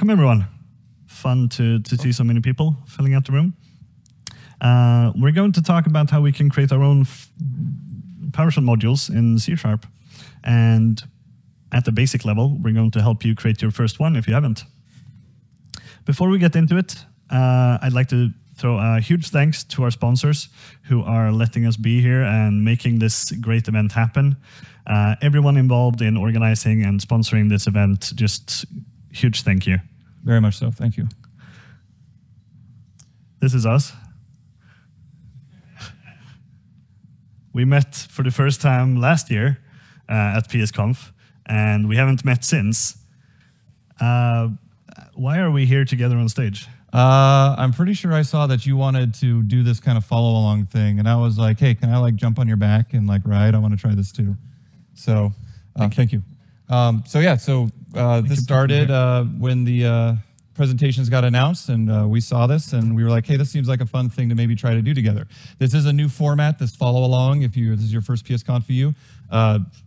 Welcome everyone. Fun to see so many people filling out the room. We're going to talk about how we can create our own PowerShell modules in C#. And at the basic level, we're going to help you create your first one if you haven't. Before we get into it, I'd like to throw a huge thanks to our sponsors who are letting us be here and making this great event happen. Everyone involved in organizing and sponsoring this event, just huge thank you. Very much so, thank you. This is us. We met for the first time last year at PSConf, and we haven't met since. Why are we here together on stage? I'm pretty sure I saw that you wanted to do this kind of follow-along thing, and I was like, hey, can I like jump on your back and like ride? I want to try this too. So thank you. This started when the presentations got announced, and we saw this and we were like, hey, this seems like a fun thing to maybe try to do together. This is a new format, this follow along. If this is your first PSConfEU,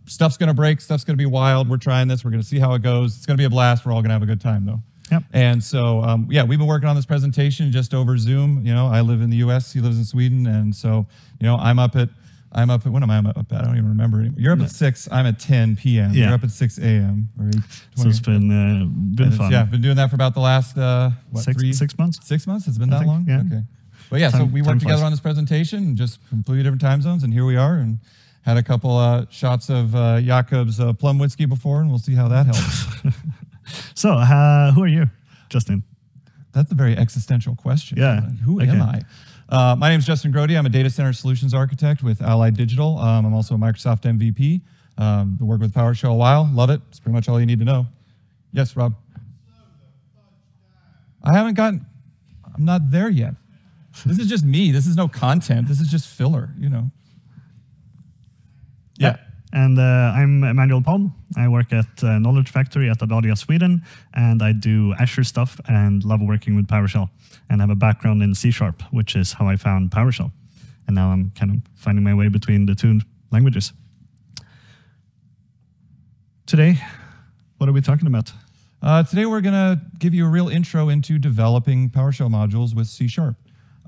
stuff's going to break, stuff's going to be wild. We're trying this, we're going to see how it goes. It's going to be a blast. We're all going to have a good time though. Yep. And so, yeah, we've been working on this presentation just over Zoom. You know, I live in the US, he lives in Sweden. And so, you know, I'm up at, when am I up at? I don't even remember anymore. You're up at 6, I'm at 10 p.m. Yeah. You're up at 6 a.m. So it's been fun. Yeah, been doing that for about the last, six months? 6 months? It's been that long? Yeah. Okay. But yeah, so we worked together on this presentation, just completely different time zones, and here we are, and had a couple shots of Jakob's plum whiskey before, and we'll see how that helps. So, who are you, Justin? That's a very existential question. Yeah. Who am I? My name is Justin Grote. I'm a data center solutions architect with Allied Digital. I'm also a Microsoft MVP. Been working with PowerShell a while. Love it. It's pretty much all you need to know. Yes, Rob. I'm not there yet. This is just me. This is no content. This is just filler, you know. Yeah. And I'm Emanuel Palm. I work at Knowledge Factory at Adia Sweden, and I do Azure stuff and love working with PowerShell, and have a background in C#, which is how I found PowerShell. And now I'm kind of finding my way between the two languages. Today, what are we talking about? Today we're gonna give you a real intro into developing PowerShell modules with C#.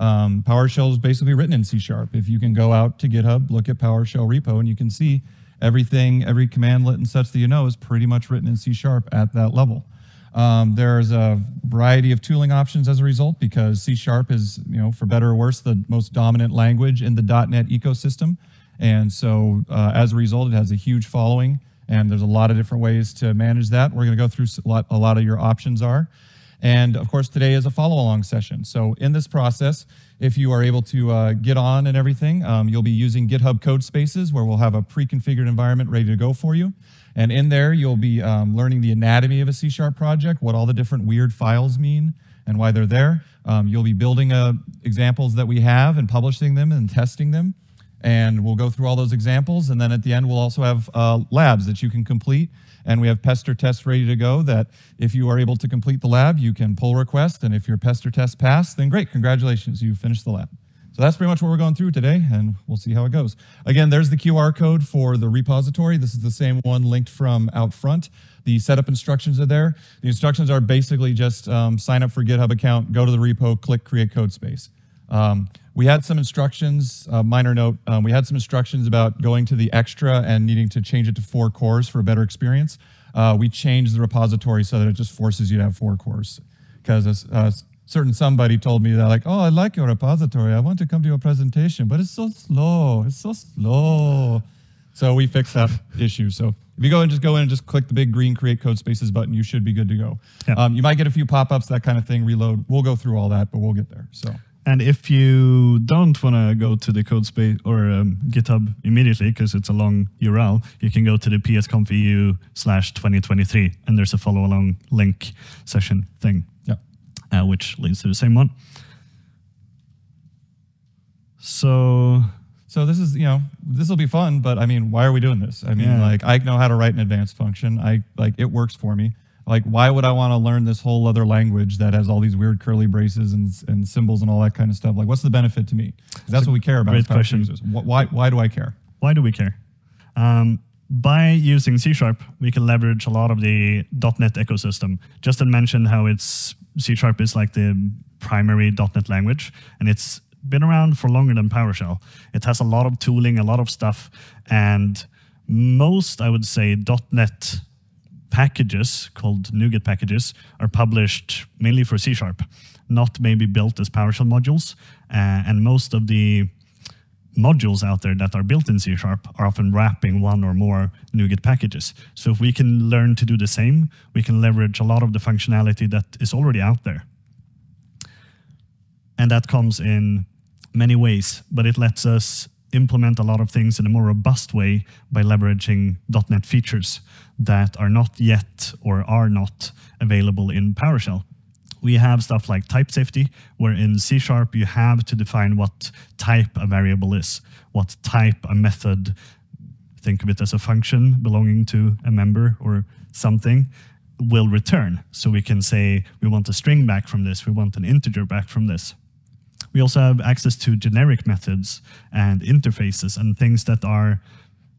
PowerShell is basically written in C#. If you can go out to GitHub, look at PowerShell repo, and you can see everything, every commandlet and such that you know is pretty much written in C# at that level. There's a variety of tooling options as a result, because C# is, you know, for better or worse, the most dominant language in the .NET ecosystem. And so as a result, it has a huge following, and there's a lot of different ways to manage that. We're gonna go through a lot of your options are. And of course, today is a follow-along session. So in this process, if you are able to get on and everything, you'll be using GitHub Codespaces, where we'll have a pre-configured environment ready to go for you. And in there, you'll be learning the anatomy of a C# project, what all the different weird files mean and why they're there. You'll be building examples that we have and publishing them and testing them. And we'll go through all those examples. And then at the end, we'll also have labs that you can complete. And we have Pester tests ready to go that if you are able to complete the lab, you can pull request. And if your Pester test passed, then great, congratulations, you finished the lab. So that's pretty much what we're going through today, and we'll see how it goes. Again, there's the QR code for the repository. This is the same one linked from out front. The setup instructions are there. The instructions are basically just sign up for GitHub account, go to the repo, click create code space. We had some instructions, minor note, we had some instructions about going to the extra and needing to change it to 4 cores for a better experience. We changed the repository so that it just forces you to have 4 cores. Because a certain somebody told me that, like, oh, I like your repository, I want to come to your presentation, but it's so slow, it's so slow. So we fixed that issue. So if you go and just go in and just click the big green Create Code Spaces button, you should be good to go. Yeah. You might get a few pop-ups, that kind of thing, reload. We'll go through all that, but we'll get there. So. And if you don't want to go to the code space or GitHub immediately, because it's a long URL, you can go to the PSConfEU/2023, and there's a follow-along link session thing, which leads to the same one. So this is, you know, this will be fun, but I mean, why are we doing this? I mean, like, I know how to write an advanced function. It works for me. Like, why would I want to learn this whole other language that has all these weird curly braces and symbols and all that kind of stuff? Like, what's the benefit to me? That's what we care about. Great question. Why do I care? Why do we care? By using C#, we can leverage a lot of the .NET ecosystem. Justin mentioned how it's C# is like the primary .NET language, and it's been around for longer than PowerShell. It has a lot of tooling, a lot of stuff, and most, I would say, .NET packages called NuGet packages are published mainly for C#, not maybe built as PowerShell modules, and most of the modules out there that are built in C# are often wrapping one or more NuGet packages. So if we can learn to do the same, we can leverage a lot of the functionality that is already out there. And that comes in many ways, but it lets us implement a lot of things in a more robust way by leveraging .NET features that are not yet or are not available in PowerShell. We have stuff like type safety, where in C# you have to define what type a variable is, what type a method, think of it as a function belonging to a member or something, will return. So we can say we want a string back from this, we want an integer back from this. We also have access to generic methods and interfaces and things that are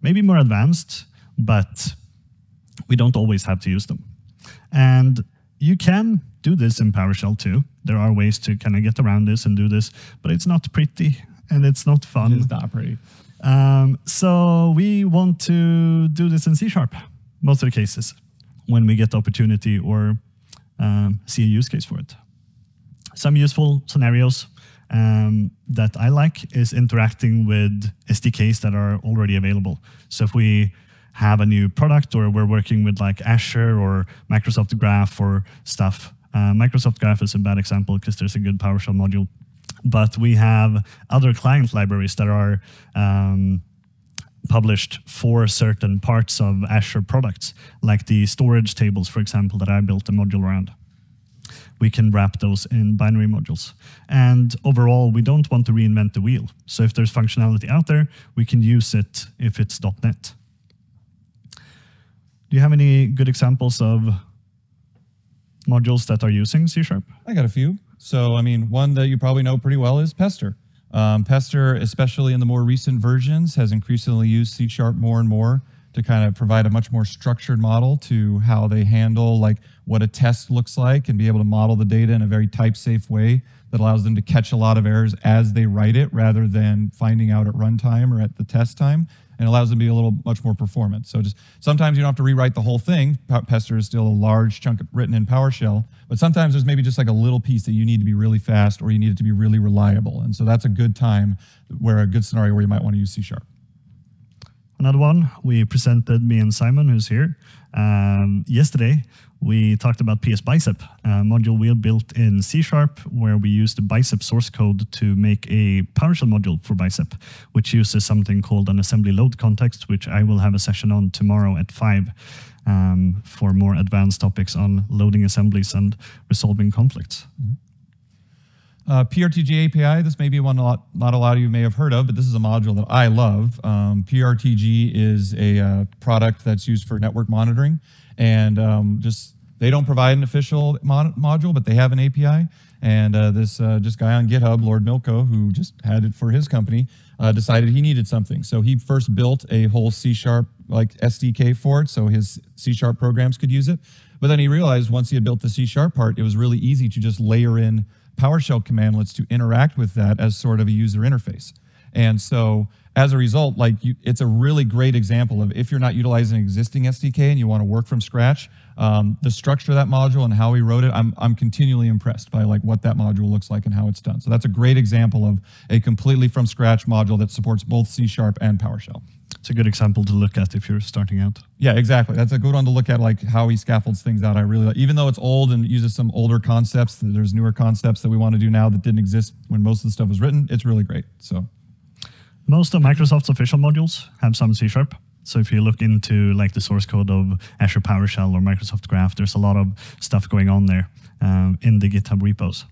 maybe more advanced, but we don't always have to use them. And you can do this in PowerShell too. There are ways to kind of get around this and do this, but it's not pretty and it's not fun. It's not pretty. So we want to do this in C#, most of the cases, when we get the opportunity or see a use case for it. Some useful scenarios that I like is interacting with SDKs that are already available. So if we have a new product or we're working with like Azure or Microsoft Graph or stuff, Microsoft Graph is a bad example because there's a good PowerShell module, but we have other client libraries that are published for certain parts of Azure products, like the storage tables, for example, that I built a module around. We can wrap those in binary modules. And overall, we don't want to reinvent the wheel. So if there's functionality out there, we can use it if it's .NET. Do you have any good examples of modules that are using C#? I got a few. So, I mean, one that you probably know pretty well is Pester. Pester, especially in the more recent versions, has increasingly used C# more and more to kind of provide a much more structured model to how they handle like what a test looks like and be able to model the data in a very type-safe way that allows them to catch a lot of errors as they write it rather than finding out at runtime or at the test time, and allows them to be a little much more performant. So just sometimes you don't have to rewrite the whole thing. Pester is still a large chunk written in PowerShell, but sometimes there's maybe just like a little piece that you need to be really fast or you need it to be really reliable. And so that's a good time where a good scenario where you might want to use C#. Another one we presented, me and Simon, who's here, yesterday. We talked about PS Bicep, a module we built in C#, where we used the Bicep source code to make a PowerShell module for Bicep, which uses something called an assembly load context, which I will have a session on tomorrow at 5 for more advanced topics on loading assemblies and resolving conflicts. Mm-hmm. PRTG API, this may be one not a lot of you may have heard of, but this is a module that I love. PRTG is a product that's used for network monitoring, and they don't provide an official module, but they have an API. And this guy on GitHub, Lord Milko, who just had it for his company, decided he needed something. So he first built a whole C# like SDK for it, so his C# programs could use it. But then he realized once he had built the C# part, it was really easy to just layer in PowerShell commandlets to interact with that as sort of a user interface. And so as a result, like it's a really great example of if you're not utilizing an existing SDK and you want to work from scratch, the structure of that module and how we wrote it, I'm continually impressed by like what that module looks like and how it's done. So that's a great example of a completely from scratch module that supports both C# and PowerShell. It's a good example to look at if you're starting out. Yeah, exactly. That's a good one to look at, like how he scaffolds things out. I really like, even though it's old and uses some older concepts, there's newer concepts that we want to do now that didn't exist when most of the stuff was written. It's really great. So most of Microsoft's official modules have some C#. So if you look into like the source code of Azure PowerShell or Microsoft Graph, there's a lot of stuff going on there in the GitHub repos.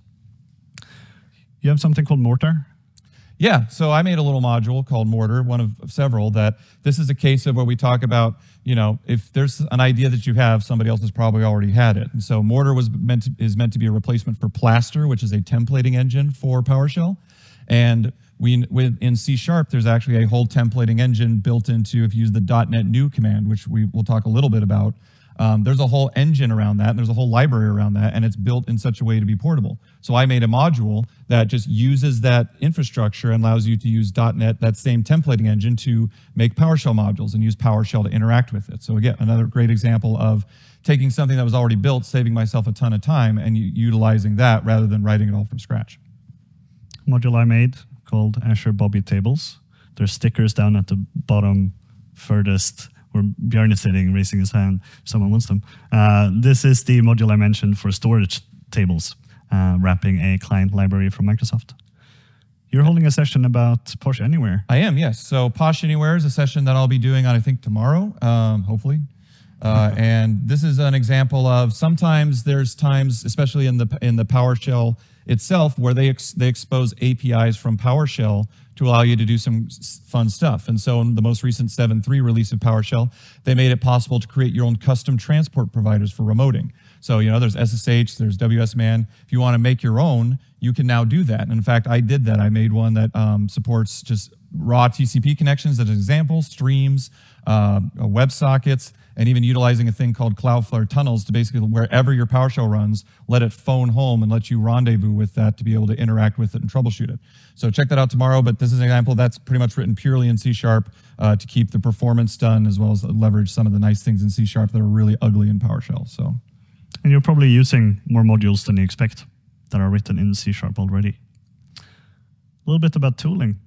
You have something called Mortar? Yeah, so I made a little module called Mortar, one of several, that this is a case of where we talk about, you know, if there's an idea that you have, somebody else has probably already had it. And so Mortar is meant to be a replacement for Plaster, which is a templating engine for PowerShell. And in C#, there's actually a whole templating engine built into, if you use the .NET new command, which we will talk a little bit about, there's a whole engine around that, and there's a whole library around that, and it's built in such a way to be portable. So I made a module that just uses that infrastructure and allows you to use .NET, that same templating engine, to make PowerShell modules and use PowerShell to interact with it. So again, another great example of taking something that was already built, saving myself a ton of time, and utilizing that rather than writing it all from scratch. Module I made called Azure Bobby Tables. There's stickers down at the bottom furthest where Björn is sitting, raising his hand, if someone wants them. This is the module I mentioned for storage tables, wrapping a client library from Microsoft. You're holding a session about Posh Anywhere. I am, yes. So Posh Anywhere is a session that I'll be doing on, I think, tomorrow, hopefully. And this is an example of, sometimes there's times, especially in the PowerShell itself, where they expose APIs from PowerShell to allow you to do some fun stuff. And so in the most recent 7.3 release of PowerShell, they made it possible to create your own custom transport providers for remoting. So, you know, there's SSH, there's WSMan. If you want to make your own, you can now do that. And in fact, I did that. I made one that supports just raw TCP connections as an example, streams, WebSockets, and even utilizing a thing called Cloudflare Tunnels to basically, wherever your PowerShell runs, let it phone home and let you rendezvous with that to be able to interact with it and troubleshoot it. So check that out tomorrow, but this is an example that's pretty much written purely in C# to keep the performance done, as well as leverage some of the nice things in C# that are really ugly in PowerShell. So, and you're probably using more modules than you expect that are written in C# already. A little bit about tooling.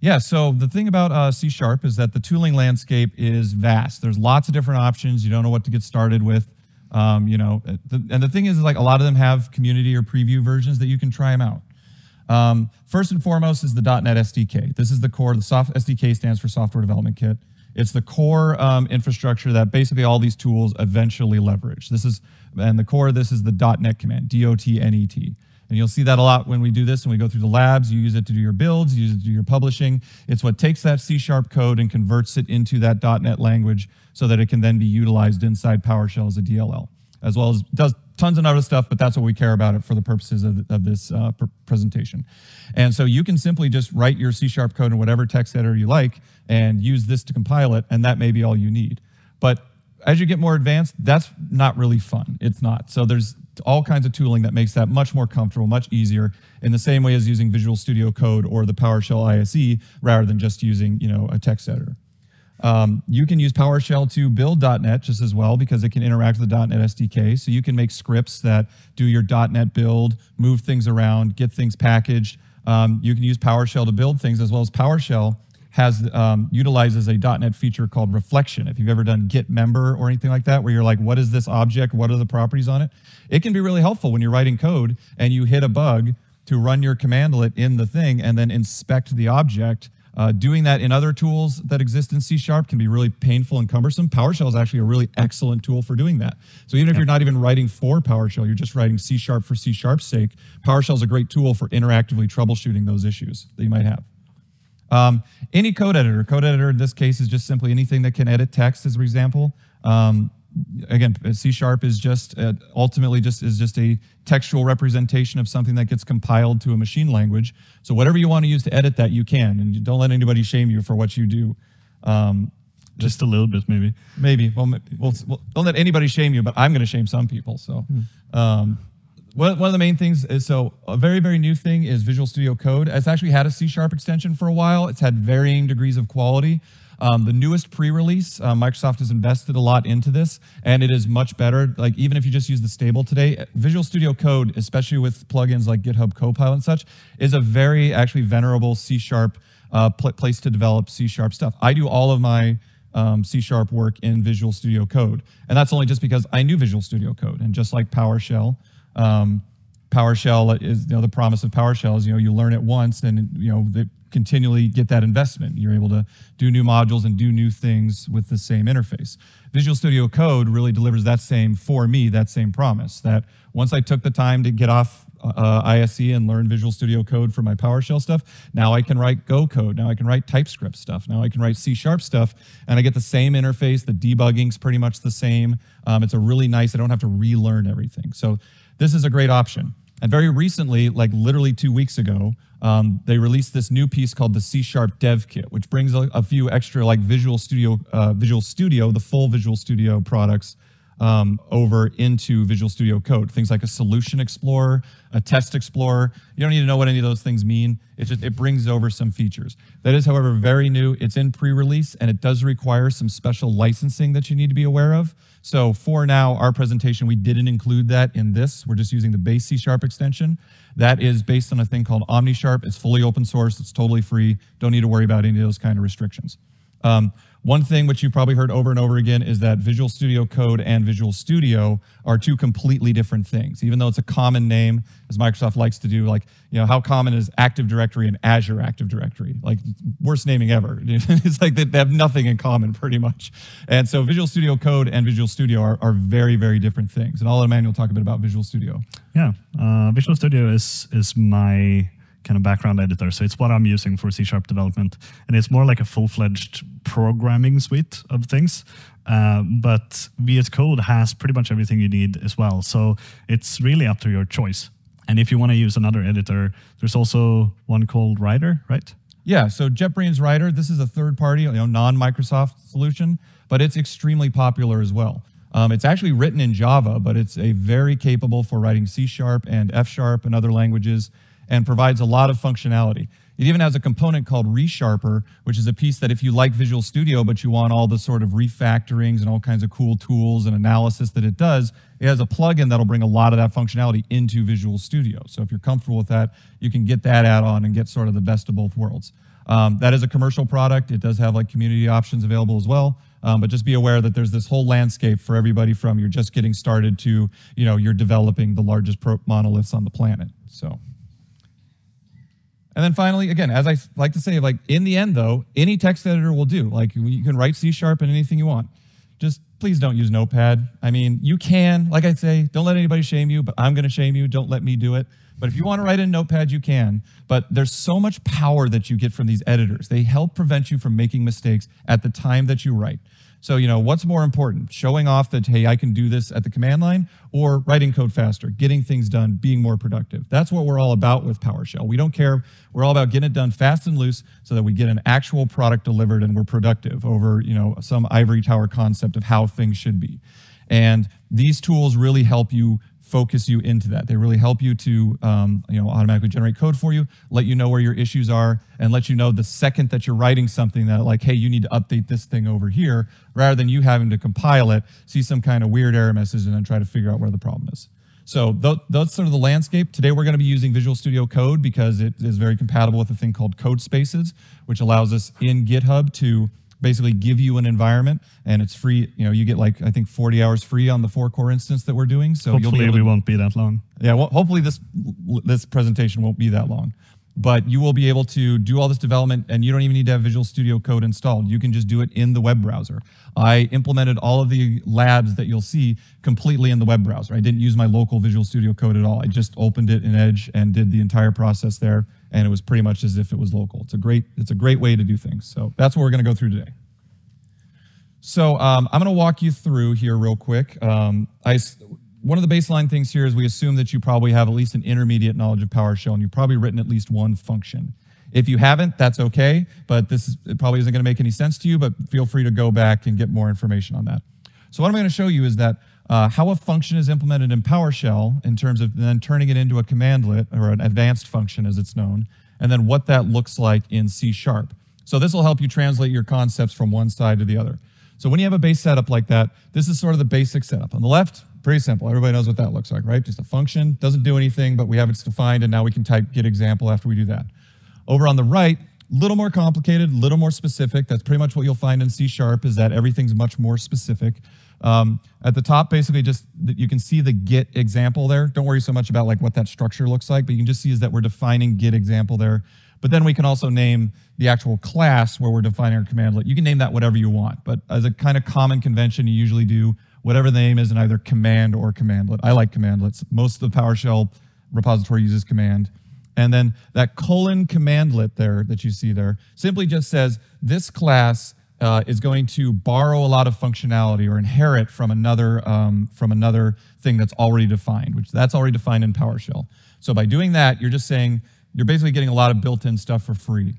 Yeah, so the thing about C# is that the tooling landscape is vast. There's lots of different options. You don't know what to get started with. You know, and the thing is like, a lot of them have community or preview versions that you can try them out. First and foremost is the .NET SDK. This is the core. The SDK stands for Software Development Kit. It's the core infrastructure that basically all these tools eventually leverage. This is, and the core of this is the .NET command, D-O-T-N-E-T. And you'll see that a lot when we do this, when we go through the labs. You use it to do your builds, you use it to do your publishing. It's what takes that C# code and converts it into that .NET language so that it can then be utilized inside PowerShell as a DLL, as well as does tons of other stuff, but that's what we care about it for the purposes of this presentation. And so you can simply just write your C# code in whatever text editor you like and use this to compile it, and that may be all you need. But as you get more advanced, that's not really fun. It's not. So there's all kinds of tooling that makes that much more comfortable, much easier, in the same way as using Visual Studio Code or the PowerShell ISE rather than just using, you know, a text editor. You can use PowerShell to build .NET just as well, because it can interact with the .NET SDK. So you can make scripts that do your .NET build, move things around, get things packaged. You can use PowerShell to build things, as well as PowerShell has utilizes a .NET feature called reflection. If you've ever done git member or anything like that, where you're like, what is this object? What are the properties on it? It can be really helpful when you're writing code and you hit a bug to run your commandlet in the thing and then inspect the object. Doing that in other tools that exist in C# can be really painful and cumbersome. PowerShell is actually a really excellent tool for doing that. So even if you're not even writing for PowerShell, you're just writing C# for C#'s sake, PowerShell is a great tool for interactively troubleshooting those issues that you might have. Any code editor in this case is just simply anything that can edit text, as an example. Again, C# is just ultimately just a textual representation of something that gets compiled to a machine language. So whatever you want to use to edit that, you can, and don't let anybody shame you for what you do. Just a little bit, maybe. Maybe. Well, don't let anybody shame you, but I'm going to shame some people. So. One of the main things is, so a very, very new thing is Visual Studio Code. It's actually had a C# extension for a while. It's had varying degrees of quality. The newest pre-release, Microsoft has invested a lot into this, and it is much better. Like, even if you just use the stable today, Visual Studio Code, especially with plugins like GitHub Copilot and such, is a very actually venerable C# place to develop C# stuff. I do all of my C# work in Visual Studio Code, and that's only just because I knew Visual Studio Code, and just like PowerShell, PowerShell is, you know, the promise of PowerShell is, you know, you learn it once and, you know, they continually get that investment. You're able to do new modules and do new things with the same interface. Visual Studio Code really delivers that same, for me, that same promise, that once I took the time to get off ISE and learn Visual Studio Code for my PowerShell stuff, now I can write Go code, now I can write TypeScript stuff, now I can write C# stuff, and I get the same interface. The debugging's pretty much the same. It's a really nice, I don't have to relearn everything. So this is a great option. And very recently, like literally 2 weeks ago, they released this new piece called the C# Dev Kit, which brings a few extra like Visual Studio, the full Visual Studio products over into Visual Studio Code. Things like a solution explorer, a test explorer. You don't need to know what any of those things mean. It just, it brings over some features. That is, however, very new. It's in pre-release and it does require some special licensing that you need to be aware of. So for now, our presentation, we didn't include that in this. We're just using the base C# extension. That is based on a thing called OmniSharp. It's fully open source. It's totally free. Don't need to worry about any of those kind of restrictions. One thing which you've probably heard over and over again is that Visual Studio Code and Visual Studio are two completely different things. Even though it's a common name, as Microsoft likes to do, like, you know, how common is Active Directory and Azure Active Directory? Like, worst naming ever. It's like they have nothing in common, pretty much. And so Visual Studio Code and Visual Studio are very, very different things. And I'll let Emanuel talk a bit about Visual Studio. Yeah, Visual Studio is my kind of background editor. So it's what I'm using for C# development. And it's more like a full-fledged programming suite of things. But VS Code has pretty much everything you need as well. So it's really up to your choice. And if you want to use another editor, there's also one called Rider, right? Yeah, so JetBrains Rider, this is a third-party, you know, non-Microsoft solution, but it's extremely popular as well. It's actually written in Java, but it's a very capable for writing C# and F# and other languages, and provides a lot of functionality. It even has a component called ReSharper, which is a piece that if you like Visual Studio, but you want all the sort of refactorings and all kinds of cool tools and analysis that it does, it has a plugin that'll bring a lot of that functionality into Visual Studio. So if you're comfortable with that, you can get that add-on and get sort of the best of both worlds. That is a commercial product. It does have like community options available as well. But just be aware that there's this whole landscape for everybody from you're just getting started to, you know, you're developing the largest monoliths on the planet, so. And then finally, again, as I like to say, like in the end though, any text editor will do. Like you can write C# in anything you want. Just please don't use Notepad. I mean, you can, like I say, don't let anybody shame you, but I'm gonna shame you, don't let me do it. But if you wanna write in Notepad, you can. But there's so much power that you get from these editors. They help prevent you from making mistakes at the time that you write. So, you know, what's more important? Showing off that, hey, I can do this at the command line, or writing code faster, getting things done, being more productive. That's what we're all about with PowerShell. We don't care. We're all about getting it done fast and loose so that we get an actual product delivered and we're productive over, you know, some ivory tower concept of how things should be. And these tools really help you focus you into that. They really help you to you know, automatically generate code for you, let you know where your issues are, and let you know the second that you're writing something that like, hey, you need to update this thing over here, rather than you having to compile it, see some kind of weird error message, and then try to figure out where the problem is. So that's sort of the landscape. Today we're gonna be using Visual Studio Code because it is very compatible with a thing called Codespaces, which allows us in GitHub to basically give you an environment, and it's free. You know, you get like, I think 40 hours free on the 4-core instance that we're doing. So hopefully we won't be that long. Yeah, well, hopefully this presentation won't be that long. But you will be able to do all this development, and you don't even need to have Visual Studio Code installed. You can just do it in the web browser. I implemented all of the labs that you'll see completely in the web browser. I didn't use my local Visual Studio Code at all. I just opened it in Edge and did the entire process there, and it was pretty much as if it was local. It's a great way to do things. So that's what we're gonna go through today. So I'm gonna walk you through here real quick. One of the baseline things here is we assume that you probably have at least an intermediate knowledge of PowerShell, and you've probably written at least one function. If you haven't, that's okay, but it probably isn't gonna make any sense to you, but feel free to go back and get more information on that. So what I'm gonna show you is that how a function is implemented in PowerShell in terms of then turning it into a commandlet, or an advanced function as it's known, and then what that looks like in C#. So this will help you translate your concepts from one side to the other. So when you have a base setup like that, this is sort of the basic setup. On the left, pretty simple. Everybody knows what that looks like, right? Just a function, doesn't do anything, but we have it defined, and now we can type get example after we do that. Over on the right, a little more complicated, a little more specific. That's pretty much what you'll find in C# is that everything's much more specific. At the top, basically just that you can see the get example there. Don't worry so much about like what that structure looks like, but you can just see is that we're defining get example there. But then we can also name the actual class where we're defining our commandlet. You can name that whatever you want, but as a kind of common convention, you usually do whatever the name is in either command or commandlet. I like commandlets. Most of the PowerShell repository uses command. And then that colon commandlet there that you see there simply just says this class is going to borrow a lot of functionality or inherit from another thing that's already defined, which that's already defined in PowerShell. So by doing that, you're just saying, you're basically getting a lot of built-in stuff for free.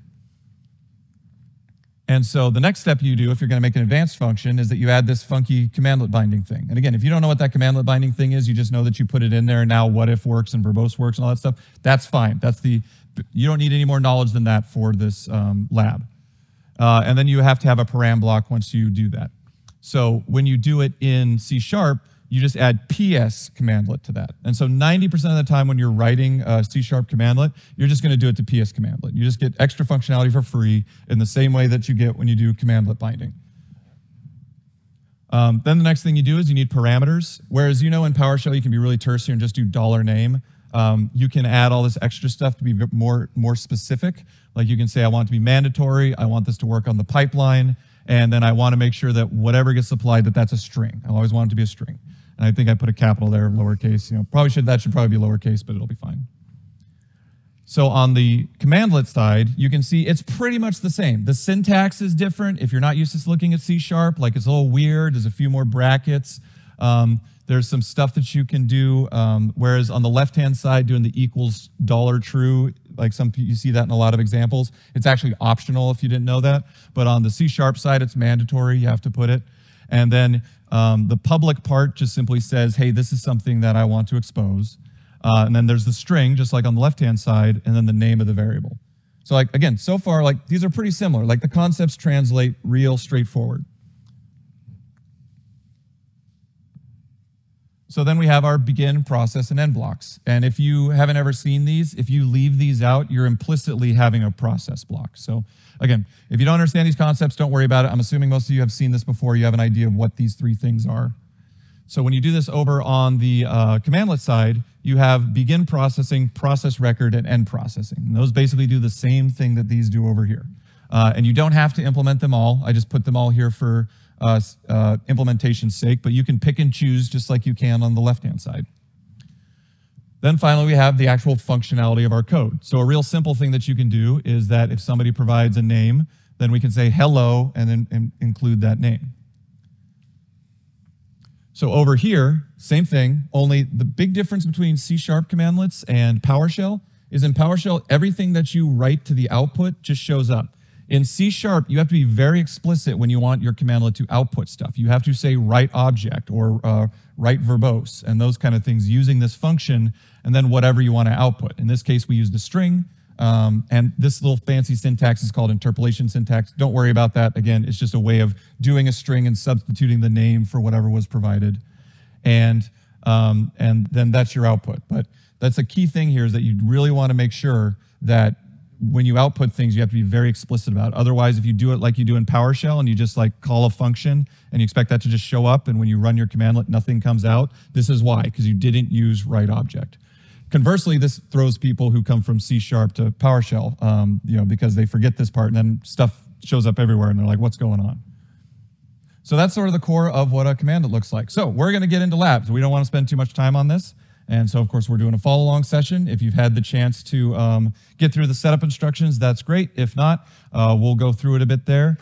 And so the next step you do, if you're going to make an advanced function, is that you add this funky commandlet binding thing. And again, if you don't know what that commandlet binding thing is, you just know that you put it in there, and now what if works and verbose works and all that stuff. That's fine. That's the, you don't need any more knowledge than that for this lab. And then you have to have a param block once you do that. So when you do it in C#, you just add PS commandlet to that. And so 90% of the time when you're writing a C# commandlet, you're just gonna do it to PS commandlet. You just get extra functionality for free in the same way that you get when you do commandlet binding. Then the next thing you do is you need parameters. Whereas you know in PowerShell you can be really terse here and just do $name. You can add all this extra stuff to be more specific. Like you can say, I want it to be mandatory, I want this to work on the pipeline, and then I wanna make sure that whatever gets supplied, that that's a string. I always want it to be a string. And I think I put a capital there, lowercase. You know, probably should, that should probably be lowercase, but it'll be fine. So on the commandlet side, you can see it's pretty much the same. The syntax is different. If you're not used to looking at C#, like it's a little weird. There's a few more brackets. There's some stuff that you can do. Whereas on the left-hand side, doing the equals $true, like some, you see that in a lot of examples. It's actually optional if you didn't know that. But on the C# side, it's mandatory. You have to put it. And then the public part just simply says, hey, this is something that I want to expose. And then there's the string, just like on the left-hand side, and then the name of the variable. So like, again, so far, like these are pretty similar. Like the concepts translate real straightforward. So then we have our begin, process, and end blocks. And if you haven't ever seen these, if you leave these out, you're implicitly having a process block. So again, if you don't understand these concepts, don't worry about it. I'm assuming most of you have seen this before. You have an idea of what these three things are. So when you do this over on the commandlet side, you have begin processing, process record, and end processing. And those basically do the same thing that these do over here. And you don't have to implement them all. I just put them all here for implementation's sake, but you can pick and choose just like you can on the left-hand side. Then finally, we have the actual functionality of our code. So a real simple thing that you can do is that if somebody provides a name, then we can say hello and then include that name. So over here, same thing, only the big difference between C# commandlets and PowerShell is in PowerShell, everything that you write to the output just shows up. In C#, you have to be very explicit when you want your commandlet to output stuff. You have to say write object or write verbose and those kind of things using this function and then whatever you want to output. In this case, we used a string and this little fancy syntax is called interpolation syntax. Don't worry about that. Again, it's just a way of doing a string and substituting the name for whatever was provided. And then that's your output. But that's a key thing here is that you really want to make sure that when you output things, you have to be very explicit about it. Otherwise, if you do it like you do in PowerShell and you just like call a function and you expect that to just show up and when you run your commandlet, nothing comes out, this is why, because you didn't use write object. Conversely, this throws people who come from C# to PowerShell, you know, because they forget this part and then stuff shows up everywhere and they're like, what's going on? So that's sort of the core of what a commandlet looks like. So we're gonna get into labs. We don't wanna spend too much time on this. And so, of course, we're doing a follow-along session. If you've had the chance to get through the setup instructions, that's great. If not, we'll go through it a bit there.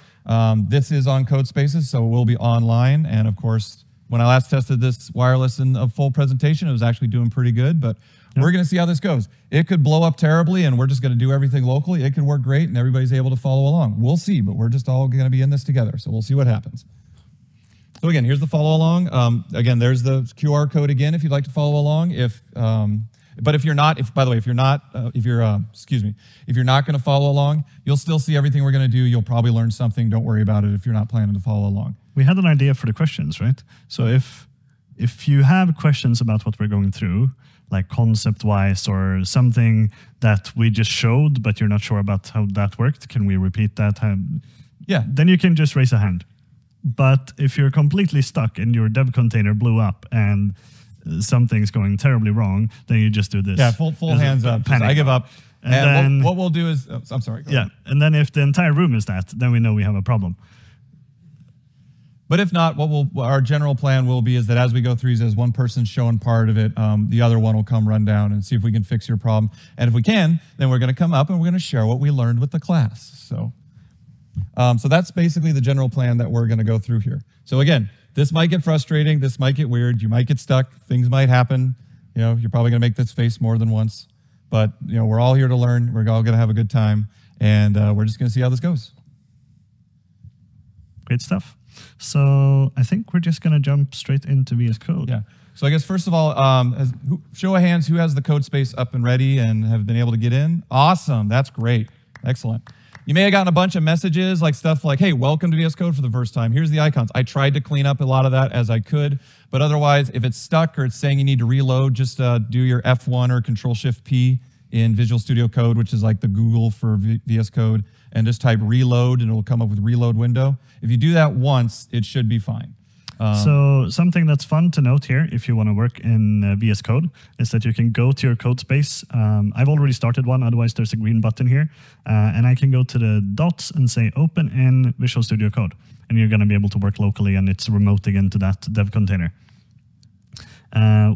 This is on Codespaces, so it will be online. And, of course, when I last tested this wireless in a full presentation, it was actually doing pretty good. But we're going to see how this goes. It could blow up terribly, and we're just going to do everything locally. It could work great, and everybody's able to follow along. We'll see, but we're just all going to be in this together. So we'll see what happens. So again, here's the follow along. Again, there's the QR code again if you'd like to follow along. If, but if you're not, if by the way, if you're not, if you're not going to follow along, you'll still see everything we're going to do. You'll probably learn something. Don't worry about it if you're not planning to follow along. We had an idea for the questions, right? So if you have questions about what we're going through, like concept-wise or something that we just showed, but you're not sure about how that worked, can we repeat that? Yeah. Then you can just raise a hand. But if you're completely stuck and your dev container blew up and something's going terribly wrong, then you just do this. Yeah, full hands up. I give up. And then what we'll do is, oh, I'm sorry. Go ahead. And then if the entire room is that, then we know we have a problem. But if not, our general plan will be is that as we go through these, as one person's showing part of it, the other one will come run down and see if we can fix your problem. And if we can, then we're going to come up and we're going to share what we learned with the class. So. So that's basically the general plan that we're going to go through here. So again, this might get frustrating. This might get weird. You might get stuck. Things might happen. You know, you're probably going to make this face more than once, but you know, we're all here to learn. We're all going to have a good time, and we're just going to see how this goes. Great stuff. So I think we're just going to jump straight into VS Code. Yeah. So I guess first of all, show of hands, who has the code space up and ready and have been able to get in? Awesome. That's great. Excellent. You may have gotten a bunch of messages like stuff like, hey, welcome to VS Code for the first time. Here's the icons. I tried to clean up a lot of that as I could, but otherwise, if it's stuck or it's saying you need to reload, just do your F1 or Control-Shift-P in Visual Studio Code, which is like the Google for VS Code, and just type reload and it'll come up with reload window. If you do that once, it should be fine. So something that's fun to note here, if you want to work in VS Code, is that you can go to your code space. I've already started one, otherwise there's a green button here. And I can go to the dots and say open in Visual Studio Code. And you're going to be able to work locally, and it's remoting into that dev container.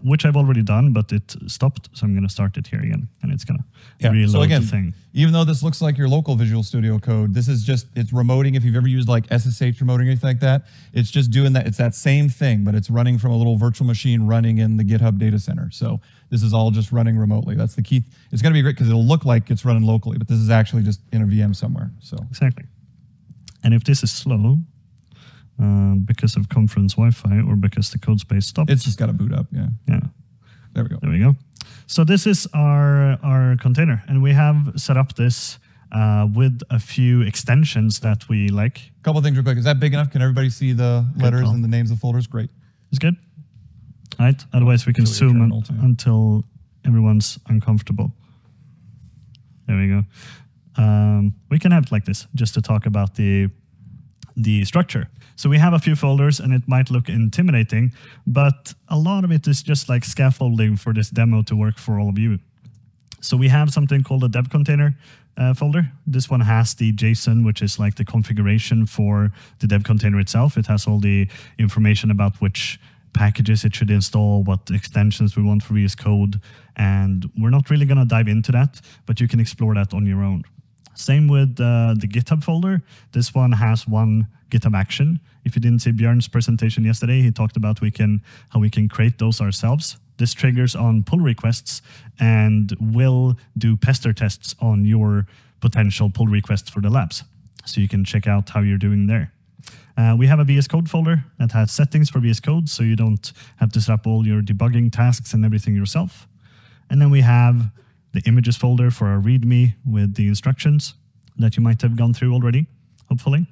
Which I've already done, but it stopped, so I'm going to start it here again, and it's going to reload the thing. Even though this looks like your local Visual Studio Code, this is just, it's remoting. If you've ever used like SSH remoting or anything like that, it's just doing that. It's that same thing, but it's running from a little virtual machine running in the GitHub data center. So this is all just running remotely. That's the key. It's going to be great because it'll look like it's running locally, but this is actually just in a VM somewhere. So exactly. And if this is slow, because of conference Wi-Fi or because the code space stopped, it's just got to boot up. Yeah. Yeah. There we go. There we go. So this is our container, and we have set up this with a few extensions that we like. A couple of things real quick. Is that big enough? Can everybody see the letters and the names of folders? Great. It's good. All right. Otherwise, we can zoom until everyone's uncomfortable. There we go. We can have it like this just to talk about the structure. So we have a few folders, and it might look intimidating, but a lot of it is just like scaffolding for this demo to work for all of you. So we have something called a dev container folder. This one has the JSON, which is like the configuration for the dev container itself. It has all the information about which packages it should install, what extensions we want for VS Code, and we're not really going to dive into that, but you can explore that on your own. Same with the GitHub folder. This one has one GitHub action. If you didn't see Björn's presentation yesterday, he talked about how we can create those ourselves. This triggers on pull requests and will do Pester tests on your potential pull requests for the labs. So you can check out how you're doing there. We have a VS Code folder that has settings for VS Code, so you don't have to set up all your debugging tasks and everything yourself. And then we have the images folder for our README with the instructions that you might have gone through already, hopefully,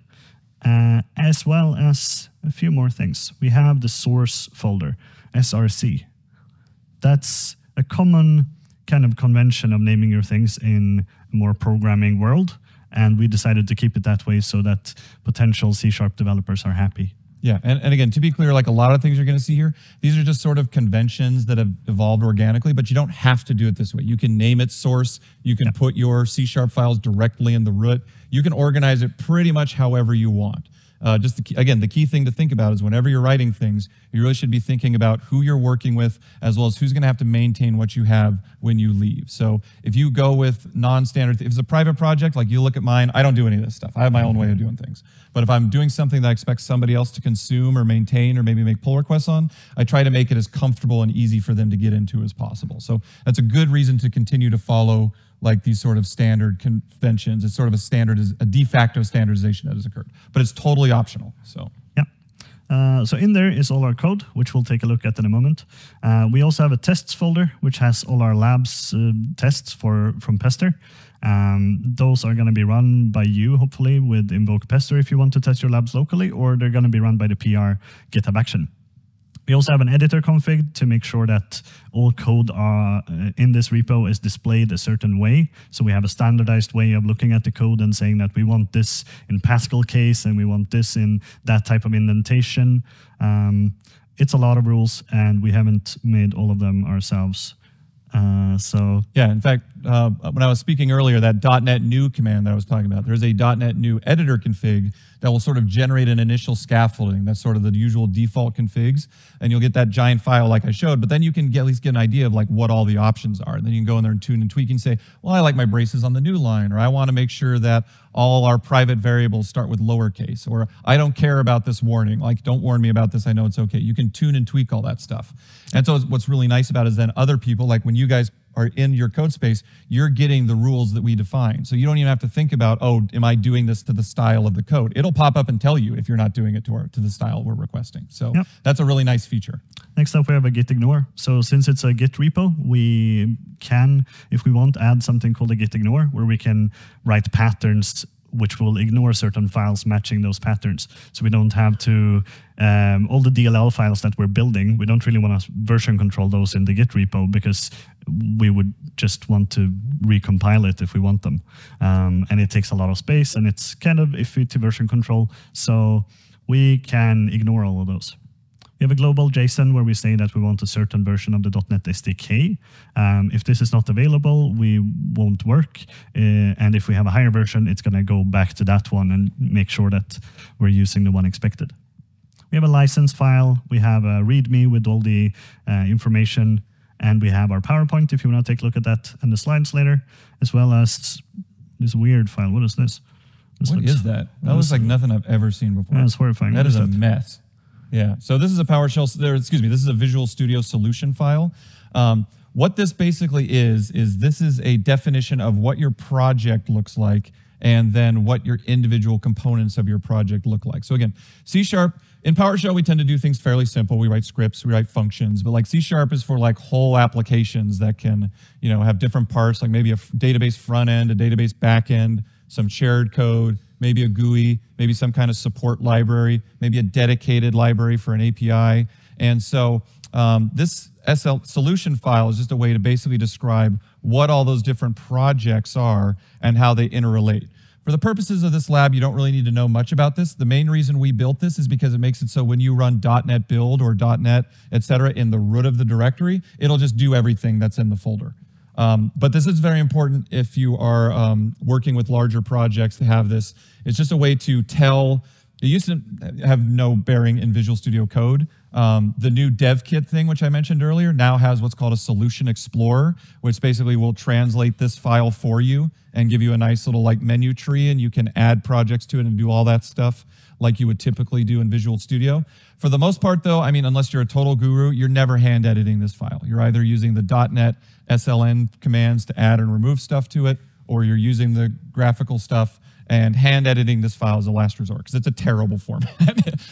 as well as a few more things. We have the source folder, SRC. That's a common kind of convention of naming your things in a more programming world, and we decided to keep it that way so that potential C# developers are happy. Yeah, and again, to be clear, like a lot of things you're going to see here, these are just sort of conventions that have evolved organically, but you don't have to do it this way. You can name it source. You can put your C# files directly in the root. You can organize it pretty much however you want. Just the key, again, the key thing to think about is whenever you're writing things, you really should be thinking about who you're working with, as well as who's going to have to maintain what you have when you leave. So if you go with non-standard, if it's a private project, like you look at mine, I don't do any of this stuff. I have my own way of doing things. But if I'm doing something that I expect somebody else to consume or maintain or maybe make pull requests on, I try to make it as comfortable and easy for them to get into as possible. So that's a good reason to continue to follow like these sort of standard conventions. It's sort of a de facto standardization that has occurred, but it's totally optional. So yeah. So in there is all our code, which we'll take a look at in a moment. We also have a tests folder, which has all our labs tests from Pester. Those are going to be run by you, hopefully, with Invoke Pester if you want to test your labs locally, or they're going to be run by the PR GitHub action. We also have an editor config to make sure that all code in this repo is displayed a certain way. So we have a standardized way of looking at the code and saying that we want this in Pascal case and we want this in that type of indentation. It's a lot of rules, and we haven't made all of them ourselves. So yeah, in fact, when I was speaking earlier, that .NET new command that I was talking about, there's a .NET new editor config that will sort of generate an initial scaffolding. That's sort of the usual default configs, and you'll get that giant file like I showed, but then you can at least get an idea of like what all the options are. And then you can go in there and tune and tweak and say, well, I like my braces on the new line, or I want to make sure that all our private variables start with lowercase, or I don't care about this warning, like don't warn me about this, I know it's okay. You can tune and tweak all that stuff. And so what's really nice about it is then other people, like when you guys are in your code space, you're getting the rules that we define. So you don't even have to think about, oh, am I doing this to the style of the code? It'll pop up and tell you if you're not doing it to the style we're requesting. So yep, that's a really nice feature. Next up, we have a git ignore. So since it's a git repo, we can, if we want, add something called a git ignore, where we can write patterns which will ignore certain files matching those patterns. So we don't have to, all the DLL files that we're building, we don't really want to version control those in the Git repo, because we would just want to recompile it if we want them. And it takes a lot of space and it's kind of iffy to version control. So we can ignore all of those. We have a global JSON where we say that we want a certain version of the .NET SDK. If this is not available, we won't work. And if we have a higher version, it's going to go back to that one and make sure that we're using the one expected. We have a license file. We have a README with all the information. And we have our PowerPoint, if you want to take a look at that, and the slides later, as well as this weird file. What is this? What is that? That looks like nothing I've ever seen before. That's horrifying. That is a mess. Yeah, so this is a PowerShell, excuse me, this is a Visual Studio solution file. What this basically is this is a definition of what your project looks like and then what your individual components of your project look like. So again, C#, in PowerShell, we tend to do things fairly simple. We write scripts, we write functions, but like C# is for like whole applications that can, you know, have different parts, like maybe a database front end, a database back end, some shared code, maybe a GUI, maybe some kind of support library, maybe a dedicated library for an API. And so this SL solution file is just a way to basically describe what all those different projects are and how they interrelate. For the purposes of this lab, you don't really need to know much about this. The main reason we built this is because it makes it so when you run .NET build or .NET, et cetera, in the root of the directory, it'll just do everything that's in the folder. But this is very important if you are working with larger projects to have this. It's just a way to tell, it used to have no bearing in Visual Studio Code. The new Dev Kit thing, which I mentioned earlier, now has what's called a Solution Explorer, which basically will translate this file for you and give you a nice little like menu tree, and you can add projects to it and do all that stuff like you would typically do in Visual Studio. For the most part though, I mean, unless you're a total guru, you're never hand editing this file. You're either using the .NET SLN commands to add and remove stuff to it, or you're using the graphical stuff, and hand editing this file is a last resort because it's a terrible format.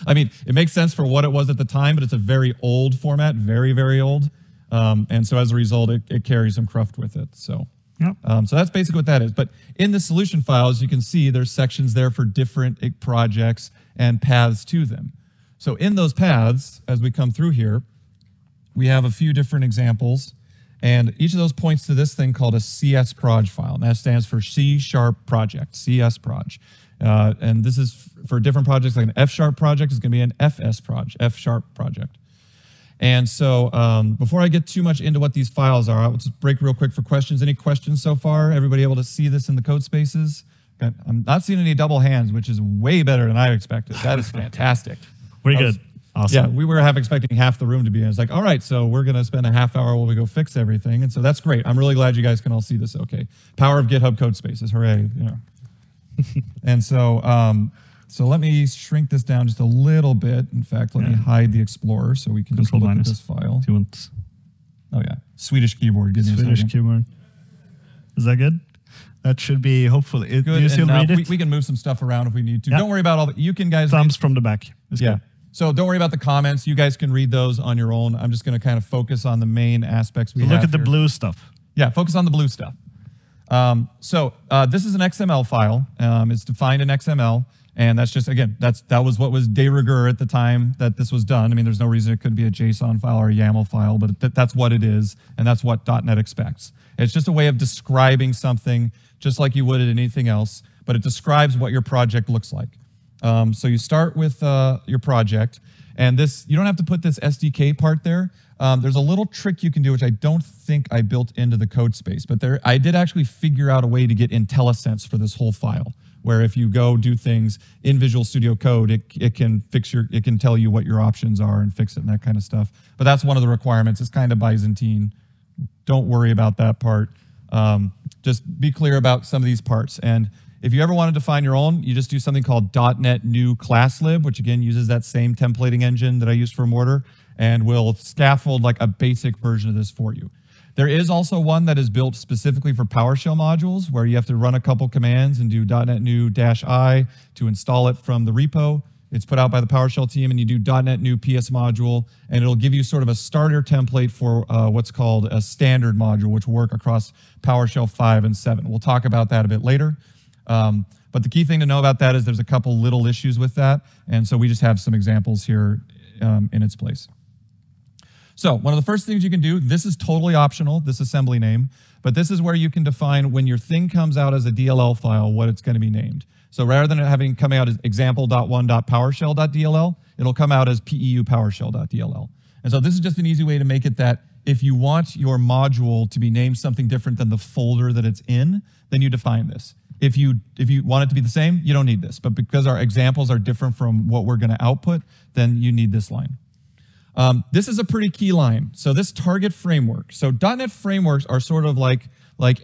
I mean, it makes sense for what it was at the time, but it's a very old format, very, very old. And so as a result, it carries some cruft with it. So, yep. So that's basically what that is. But in the solution files, you can see there's sections there for different projects and paths to them. So in those paths, as we come through here, we have a few different examples. And each of those points to this thing called a CSproj file, and that stands for C# project, CSproj. And this is for different projects, like an F# project is going to be an FSproj, F# project. And so before I get too much into what these files are, I'll just break real quick for questions. Any questions so far? Everybody able to see this in the code spaces? I'm not seeing any double hands, which is way better than I expected. That is fantastic. Pretty good. Awesome. Yeah, we were half expecting half the room to be in. It's like, all right, so we're going to spend a half hour while we go fix everything. And so that's great. I'm really glad you guys can all see this okay. Power of GitHub Codespaces, hooray. You know. And so so let me shrink this down just a little bit. In fact, let me hide the Explorer so we can Control just look minus. At this file. Do you want... Oh, yeah. Swedish keyboard. Give Swedish me keyboard. Is that good? That should be, hopefully. It, good you still read it? We can move some stuff around if we need to. Yep. Don't worry about all that. You can guys... Thumbs from the back. It's yeah. Good. So don't worry about the comments. You guys can read those on your own. I'm just going to kind of focus on the main aspects we have. Look at the blue stuff. Yeah, focus on the blue stuff. This is an XML file. It's defined in XML. And that's just, again, that was what was de rigueur at the time that this was done. I mean, there's no reason it couldn't be a JSON file or a YAML file, but that's what it is. And that's what .NET expects. It's just a way of describing something just like you would at anything else, but it describes what your project looks like. So you start with your project, and this, you don't have to put this SDK part there. There's a little trick you can do, which I don't think I built into the code space, but there, I did actually figure out a way to get IntelliSense for this whole file, where if you go do things in Visual Studio Code, it can tell you what your options are and fix it and that kind of stuff. But that's one of the requirements. It's kind of Byzantine. Don't worry about that part. Just be clear about some of these parts. And If you ever want to define your own, you just do something called .NET new class lib, which again uses that same templating engine that I used for Mortar, and will scaffold like a basic version of this for you. There is also one that is built specifically for PowerShell modules, where you have to run a couple commands and do .NET new -i to install it from the repo. It's put out by the PowerShell team, and you do .NET new PS module, and it'll give you sort of a starter template for what's called a standard module, which will work across PowerShell 5 and 7. We'll talk about that a bit later. But the key thing to know about that is there's a couple little issues with that, and so we just have some examples here in its place. So one of the first things you can do, this is totally optional, this assembly name, but this is where you can define when your thing comes out as a DLL file, what it's going to be named. So rather than having coming out as example.1.powershell.dll, it'll come out as peu.powershell.dll. And so this is just an easy way to make it that if you want your module to be named something different than the folder that it's in, then you define this. If you want it to be the same, you don't need this. But because our examples are different from what we're going to output, then you need this line. This is a pretty key line. So this target framework. So .NET frameworks are sort of like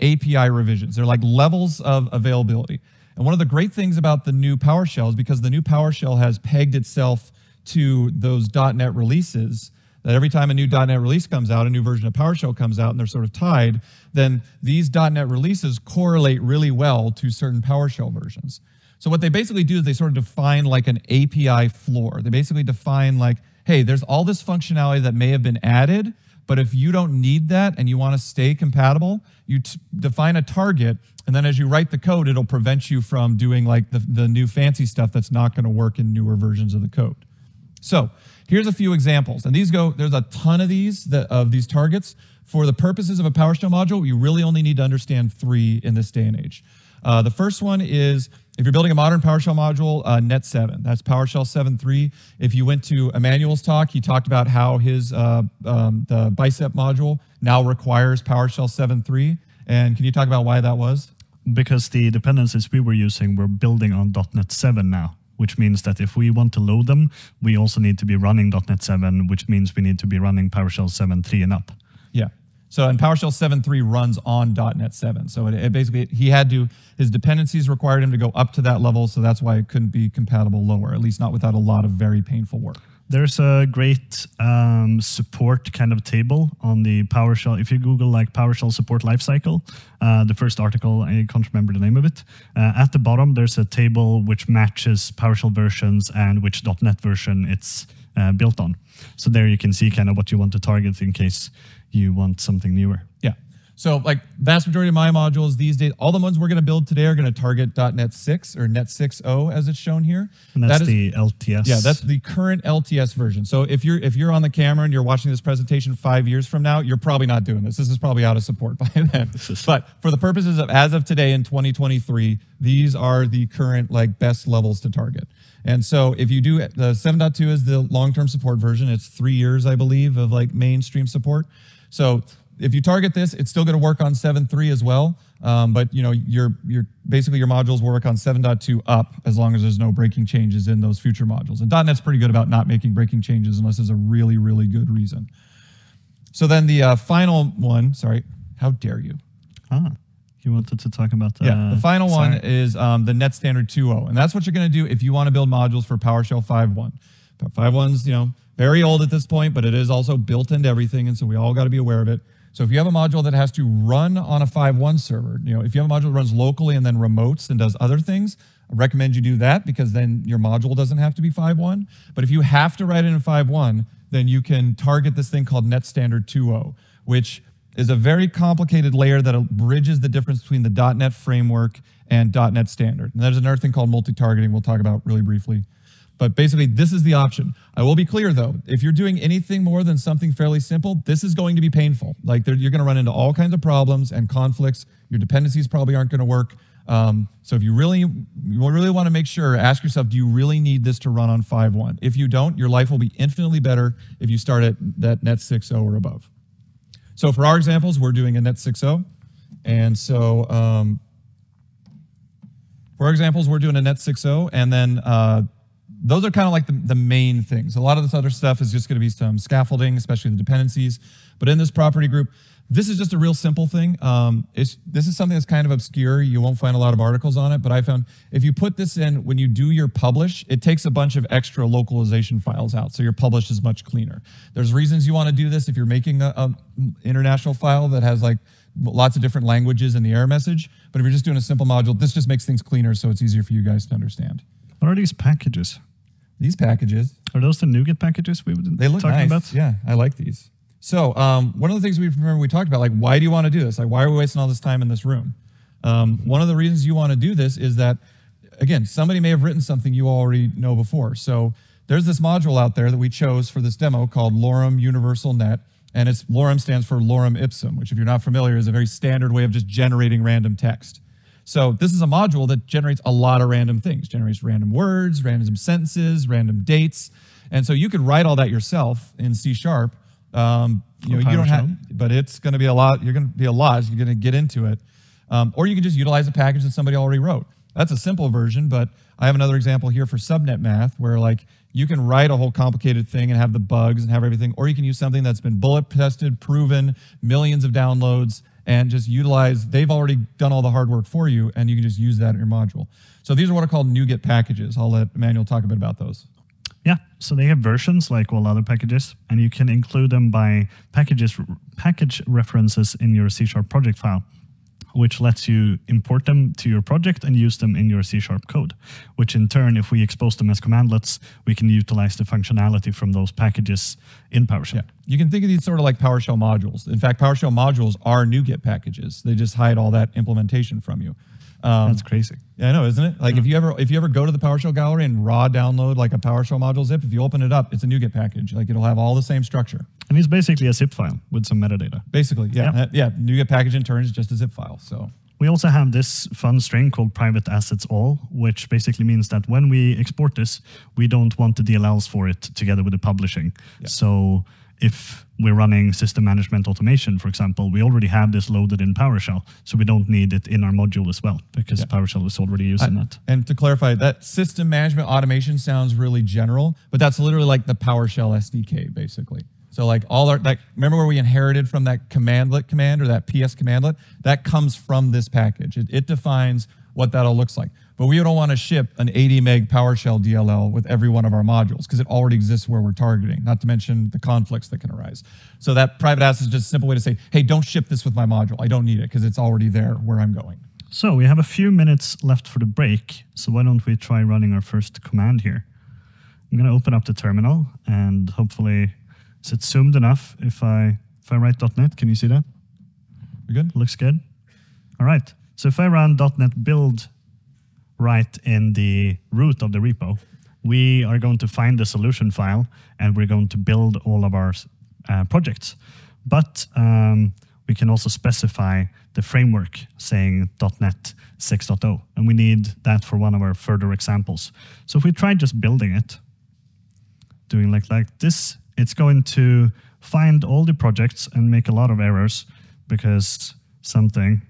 API revisions. They're like levels of availability. And one of the great things about the new PowerShell is because the new PowerShell has pegged itself to those .NET releases, that every time a new .NET release comes out, a new version of PowerShell comes out, and they're sort of tied, then these .NET releases correlate really well to certain PowerShell versions. So what they basically do is they sort of define like an API floor. They basically define like, hey, there's all this functionality that may have been added, but if you don't need that and you want to stay compatible, you define a target, and then as you write the code, it'll prevent you from doing like the new fancy stuff that's not going to work in newer versions of the code. So here's a few examples, and these go, there's a ton of these, targets. For the purposes of a PowerShell module, you really only need to understand 3 in this day and age. The first one is, if you're building a modern PowerShell module, Net 7, that's PowerShell 7.3. If you went to Emanuel's talk, he talked about how his the Bicep module now requires PowerShell 7.3. And can you talk about why that was? Because the dependencies we were using were building on .NET 7 now, which means that if we want to load them, we also need to be running .NET 7, which means we need to be running PowerShell 7.3 and up. Yeah. So, and PowerShell 7.3 runs on .NET 7. So it basically, he had to, his dependencies required him to go up to that level. So that's why it couldn't be compatible lower, at least not without a lot of very painful work. There's a great support kind of table on the PowerShell. If you Google like PowerShell support lifecycle, the first article, I can't remember the name of it. At the bottom, there's a table which matches PowerShell versions and which .NET version it's built on. So there you can see kind of what you want to target in case you want something newer. Yeah. So like vast majority of my modules these days, all the ones we're going to build today are going to target .NET 6 or Net 6.0 as it's shown here. And that's the LTS. Yeah, that's the current LTS version. So if you're on the camera and you're watching this presentation 5 years from now, you're probably not doing this. This is probably out of support by then. But for the purposes of as of today in 2023, these are the current like best levels to target. And so if you do, the 7.2 is the long-term support version. It's 3 years, I believe, of like mainstream support. So if you target this, it's still going to work on 7.3 as well. But you know, your basically your modules will work on 7.2 up as long as there's no breaking changes in those future modules. And .NET's pretty good about not making breaking changes unless there's a really, really good reason. So then the final one, sorry, how dare you? Ah. You wanted to talk about that. Yeah, the final one is the Net Standard 2.0. And that's what you're going to do if you want to build modules for PowerShell 5.1. 5.1's, you know, very old at this point, but it is also built into everything. And so we all got to be aware of it. So if you have a module that has to run on a 5.1 server, you know, if you have a module that runs locally and then remotes and does other things, I recommend you do that because then your module doesn't have to be 5.1. But if you have to write it in 5.1, then you can target this thing called Net Standard 2.0, which is a very complicated layer that bridges the difference between the .NET framework and .NET standard. And there's another thing called multi-targeting we'll talk about really briefly. But basically, this is the option. I will be clear, though. If you're doing anything more than something fairly simple, this is going to be painful. Like, you're going to run into all kinds of problems and conflicts. Your dependencies probably aren't going to work. So if you really want to make sure, ask yourself, do you really need this to run on 5.1? If you don't, your life will be infinitely better if you start at that Net 6.0 or above. So for our examples, we're doing a Net 6.0. And so for our examples, we're doing a Net 6.0. And then those are kind of like the main things. A lot of this other stuff is just going to be some scaffolding, especially the dependencies. But in this property group, This is just a real simple thing. This is something that's kind of obscure. You won't find a lot of articles on it, but I found if you put this in when you do your publish, it takes a bunch of extra localization files out, so your publish is much cleaner. There's reasons you want to do this if you're making an international file that has like lots of different languages in the error message, but if you're just doing a simple module, this just makes things cleaner, so it's easier for you guys to understand. What are these packages? These packages. Are those the NuGet packages we were talking about? Yeah, I like these. So one of the things we talked about, like, why do you want to do this? Like, why are we wasting all this time in this room? One of the reasons you want to do this is that, again, somebody may have written something you already know before. So there's this module out there that we chose for this demo called Lorem Universal Net, and it's Lorem stands for Lorem Ipsum, which if you're not familiar is a very standard way of just generating random text. So this is a module that generates a lot of random things, generates random words, random sentences, random dates. And so you could write all that yourself in C#. You don't have, but it's going to be a lot. You're going to be a lot. You're going to get into it. Or you can just utilize a package that somebody already wrote. That's a simple version, but I have another example here for subnet math where like you can write a whole complicated thing and have the bugs and have everything, or you can use something that's been bullet tested, proven, millions of downloads, and just utilize, they've already done all the hard work for you, and you can just use that in your module. So these are what are called NuGet packages. I'll let Emanuel talk a bit about those. Yeah, so they have versions like all other packages, and you can include them by package references in your C# project file, which lets you import them to your project and use them in your C# code, which in turn, if we expose them as commandlets, we can utilize the functionality from those packages in PowerShell. Yeah. You can think of these sort of like PowerShell modules. In fact, PowerShell modules are NuGet packages. They just hide all that implementation from you. That's crazy. Yeah, I know, isn't it? Like, yeah. if you ever go to the PowerShell gallery and raw download like a PowerShell module zip, if you open it up, it's a NuGet package. Like, it'll have all the same structure. And it's basically a zip file with some metadata. Basically, yeah. Yeah, NuGet package in turn is just a zip file. So we also have this fun string called private assets all, which basically means that when we export this, we don't want the DLLs for it together with the publishing. Yeah. So if we're running system management automation, for example, we already have this loaded in PowerShell, so we don't need it in our module as well, because PowerShell is already using that. And to clarify, that system management automation sounds really general, but that's literally like the PowerShell SDK, basically. So like all our, like, remember where we inherited from that commandlet command or that PS commandlet? That comes from this package. It defines what that all looks like. But we don't want to ship an 80 meg PowerShell DLL with every one of our modules because it already exists where we're targeting, not to mention the conflicts that can arise. So that private asset is just a simple way to say, hey, don't ship this with my module. I don't need it because it's already there where I'm going. So we have a few minutes left for the break. So why don't we try running our first command here? I'm going to open up the terminal and hopefully, is it zoomed enough? If I write .NET, can you see that? We're good? Looks good. All right. So if I run .NET build right in the root of the repo, we are going to find the solution file and we're going to build all of our projects. But we can also specify the framework saying .NET 6.0, and we need that for one of our further examples. So if we try just building it, doing like this, it's going to find all the projects and make a lot of errors because something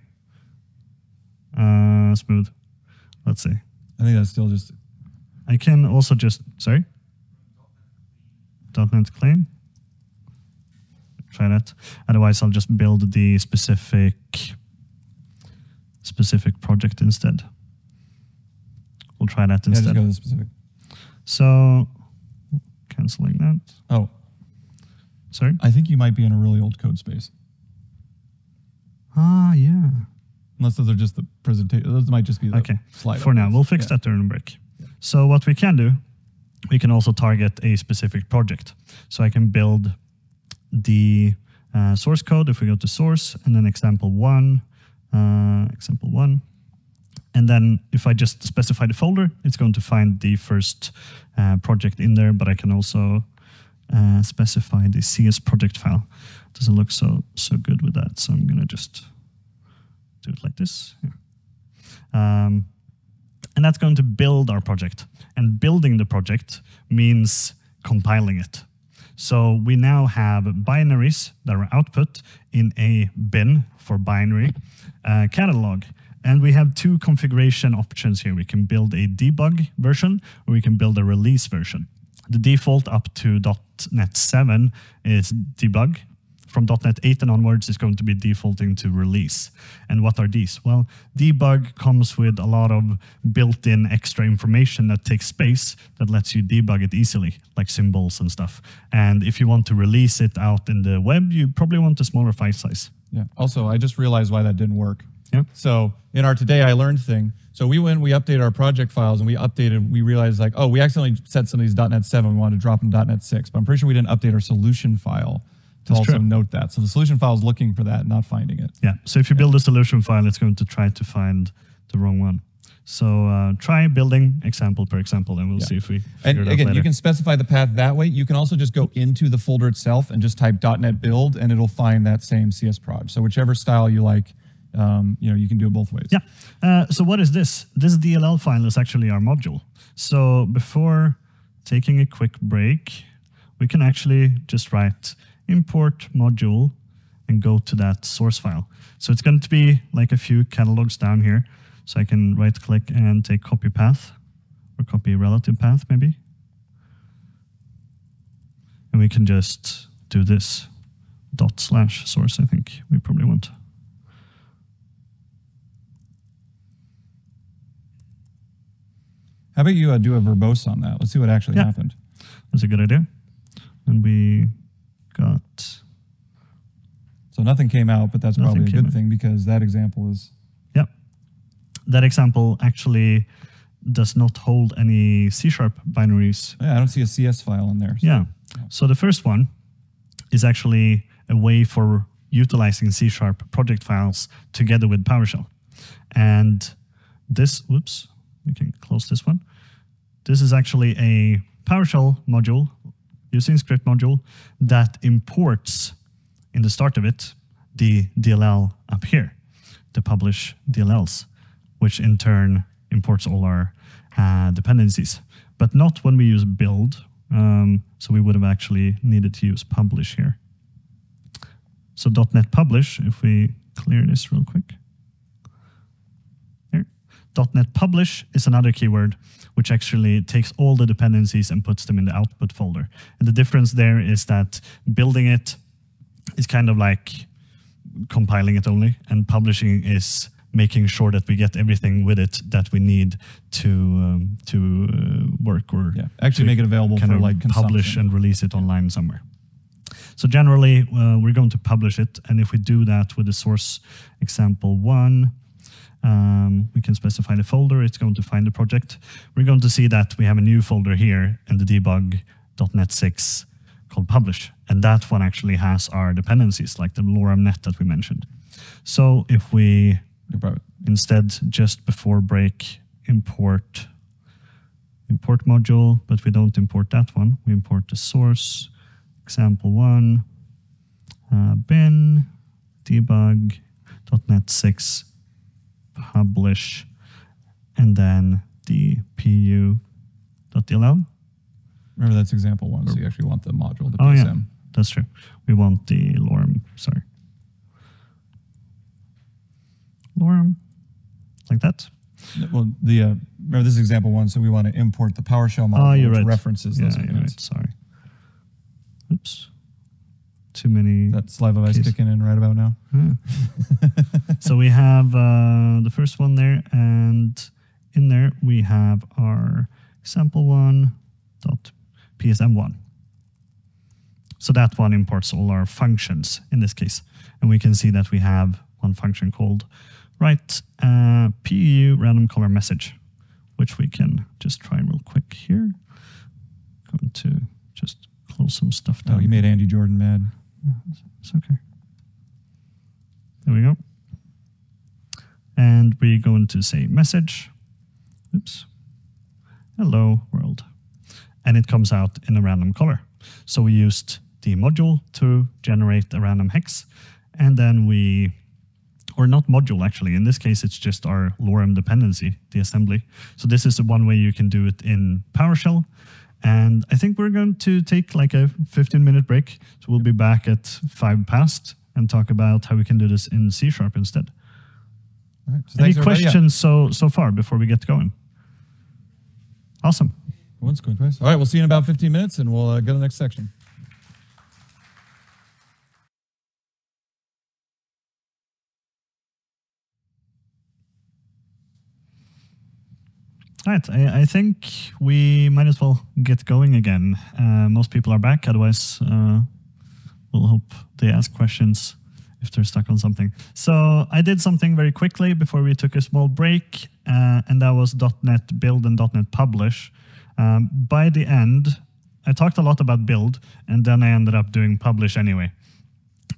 smooth. Let's see. I think that's still just... I can also just... Sorry? .NET claim. Try that. Otherwise, I'll just build the specific project instead. We'll try that instead. Yeah, just go to the specific. So, canceling that. Oh. Sorry? I think you might be in a really old code space. Ah, yeah. Unless those are just the presentation, those might just be the slide. For now, we'll fix that during the break. Yeah. So what we can do, we can also target a specific project. So I can build the source code if we go to source and then example one. And then if I just specify the folder, it's going to find the first project in there, but I can also specify the CS project file. Doesn't look so good with that. So I'm gonna just do it like this. Yeah. And that's going to build our project. And building the project means compiling it. So we now have binaries that are output in a bin for binary catalog. And we have two configuration options here. We can build a debug version or we can build a release version. The default up to .NET 7 is debug from .NET 8 and onwards is going to be defaulting to release. And what are these? Well, debug comes with a lot of built-in extra information that takes space that lets you debug it easily, like symbols and stuff. And if you want to release it out in the web, you probably want a smaller file size. Yeah. Also, I just realized why that didn't work. Yeah. So in our Today I Learned thing, so we went, we updated our project files and we updated, we realized like, oh, we accidentally set some of these .NET 7, we wanted to drop them .NET 6, but I'm pretty sure we didn't update our solution file to note that. So the solution file is looking for that, not finding it. Yeah, so if you build a solution file, it's going to try to find the wrong one. So try building example per example, and we'll see if we figure it out later. You can specify the path that way. You can also just go into the folder itself and just type .NET build, and it'll find that same CS proj. So whichever style you like, you know, you can do it both ways. Yeah. So what is this? This DLL file is actually our module. So before taking a quick break, we can actually just write import module and go to that source file. So it's going to be like a few catalogs down here. So I can right click and take copy path or copy relative path maybe. And we can just do this /source, I think we probably want. How about you do a verbose on that? Let's see what actually happened. That's a good idea. And we got... So nothing came out, but that's probably a good thing because that example is... Yeah. That example actually does not hold any C# binaries. Yeah, I don't see a CS file in there. So. Yeah. So the first one is actually a way for utilizing C# project files together with PowerShell. And this... Whoops. We can close this one. This is actually a PowerShell module, using script module, that imports in the start of it the DLL up here, the publish DLLs, which in turn imports all our dependencies, but not when we use build. So we would have actually needed to use publish here. So .NET publish, if we clear this real quick. .NET Publish is another keyword which actually takes all the dependencies and puts them in the output folder. And the difference there is that building it is kind of like compiling it only, and publishing is making sure that we get everything with it that we need to work or actually make it available for like publish and release it online somewhere. So generally, we're going to publish it, and if we do that with the source example one, we can specify the folder. It's going to find the project. We're going to see that we have a new folder here in the debug .NET 6 called publish. And that one actually has our dependencies, like the lorem.net that we mentioned. So if we instead just before break import module, but we don't import that one. We import the source, example one, bin, debug, .NET 6, publish, and then dpu.dll. Remember, that's example one, so you actually want the module, the PSM. Yeah, that's true. We want the lorem, sorry. Lorem, like that. Well, the remember, this is example one, so we want to import the PowerShell module which references those units. Sorry. Oops. Too many. That slice of ice kicking in right about now. So we have the first one there, and in there we have our example one dot PSM1. So that one imports all our functions in this case, and we can see that we have one function called write PU random color message, which we can just try real quick here. Going to just close some stuff down. Oh, you made Andy Jordan mad. It's okay. There we go. And we're going to say message. Oops. Hello world. And it comes out in a random color. So we used the module to generate a random hex. And then we, or not module actually, in this case it's just our lorem dependency, the assembly. So this is the one way you can do it in PowerShell. And I think we're going to take like a 15-minute break. So we'll be back at 5 past and talk about how we can do this in C# instead. All right, so any questions so far before we get going? Awesome. Once, going twice. All right, we'll see you in about 15 minutes, and we'll go to the next section. right, I think we might as well get going again. Most people are back, otherwise we'll hope they ask questions if they're stuck on something. So I did something very quickly before we took a small break, and that was .NET Build and .NET Publish. By the end, I talked a lot about Build, and then I ended up doing Publish anyway.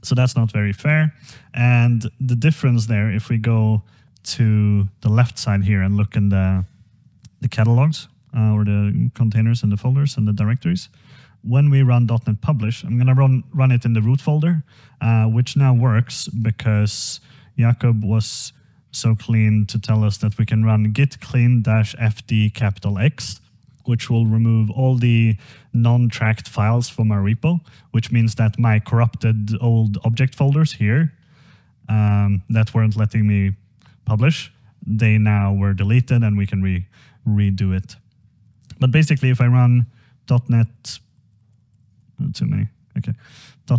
So that's not very fair. And the difference there, if we go to the left side here and look in the catalogs or the containers and the folders and the directories, when we run .NET Publish, I'm going to run it in the root folder, which now works because Jakob was so clean to tell us that we can run git clean -fd X, which will remove all the non-tracked files from our repo, which means that my corrupted old object folders here that weren't letting me publish, they now were deleted and we can redo it. But basically, if I run .NET, too many, okay,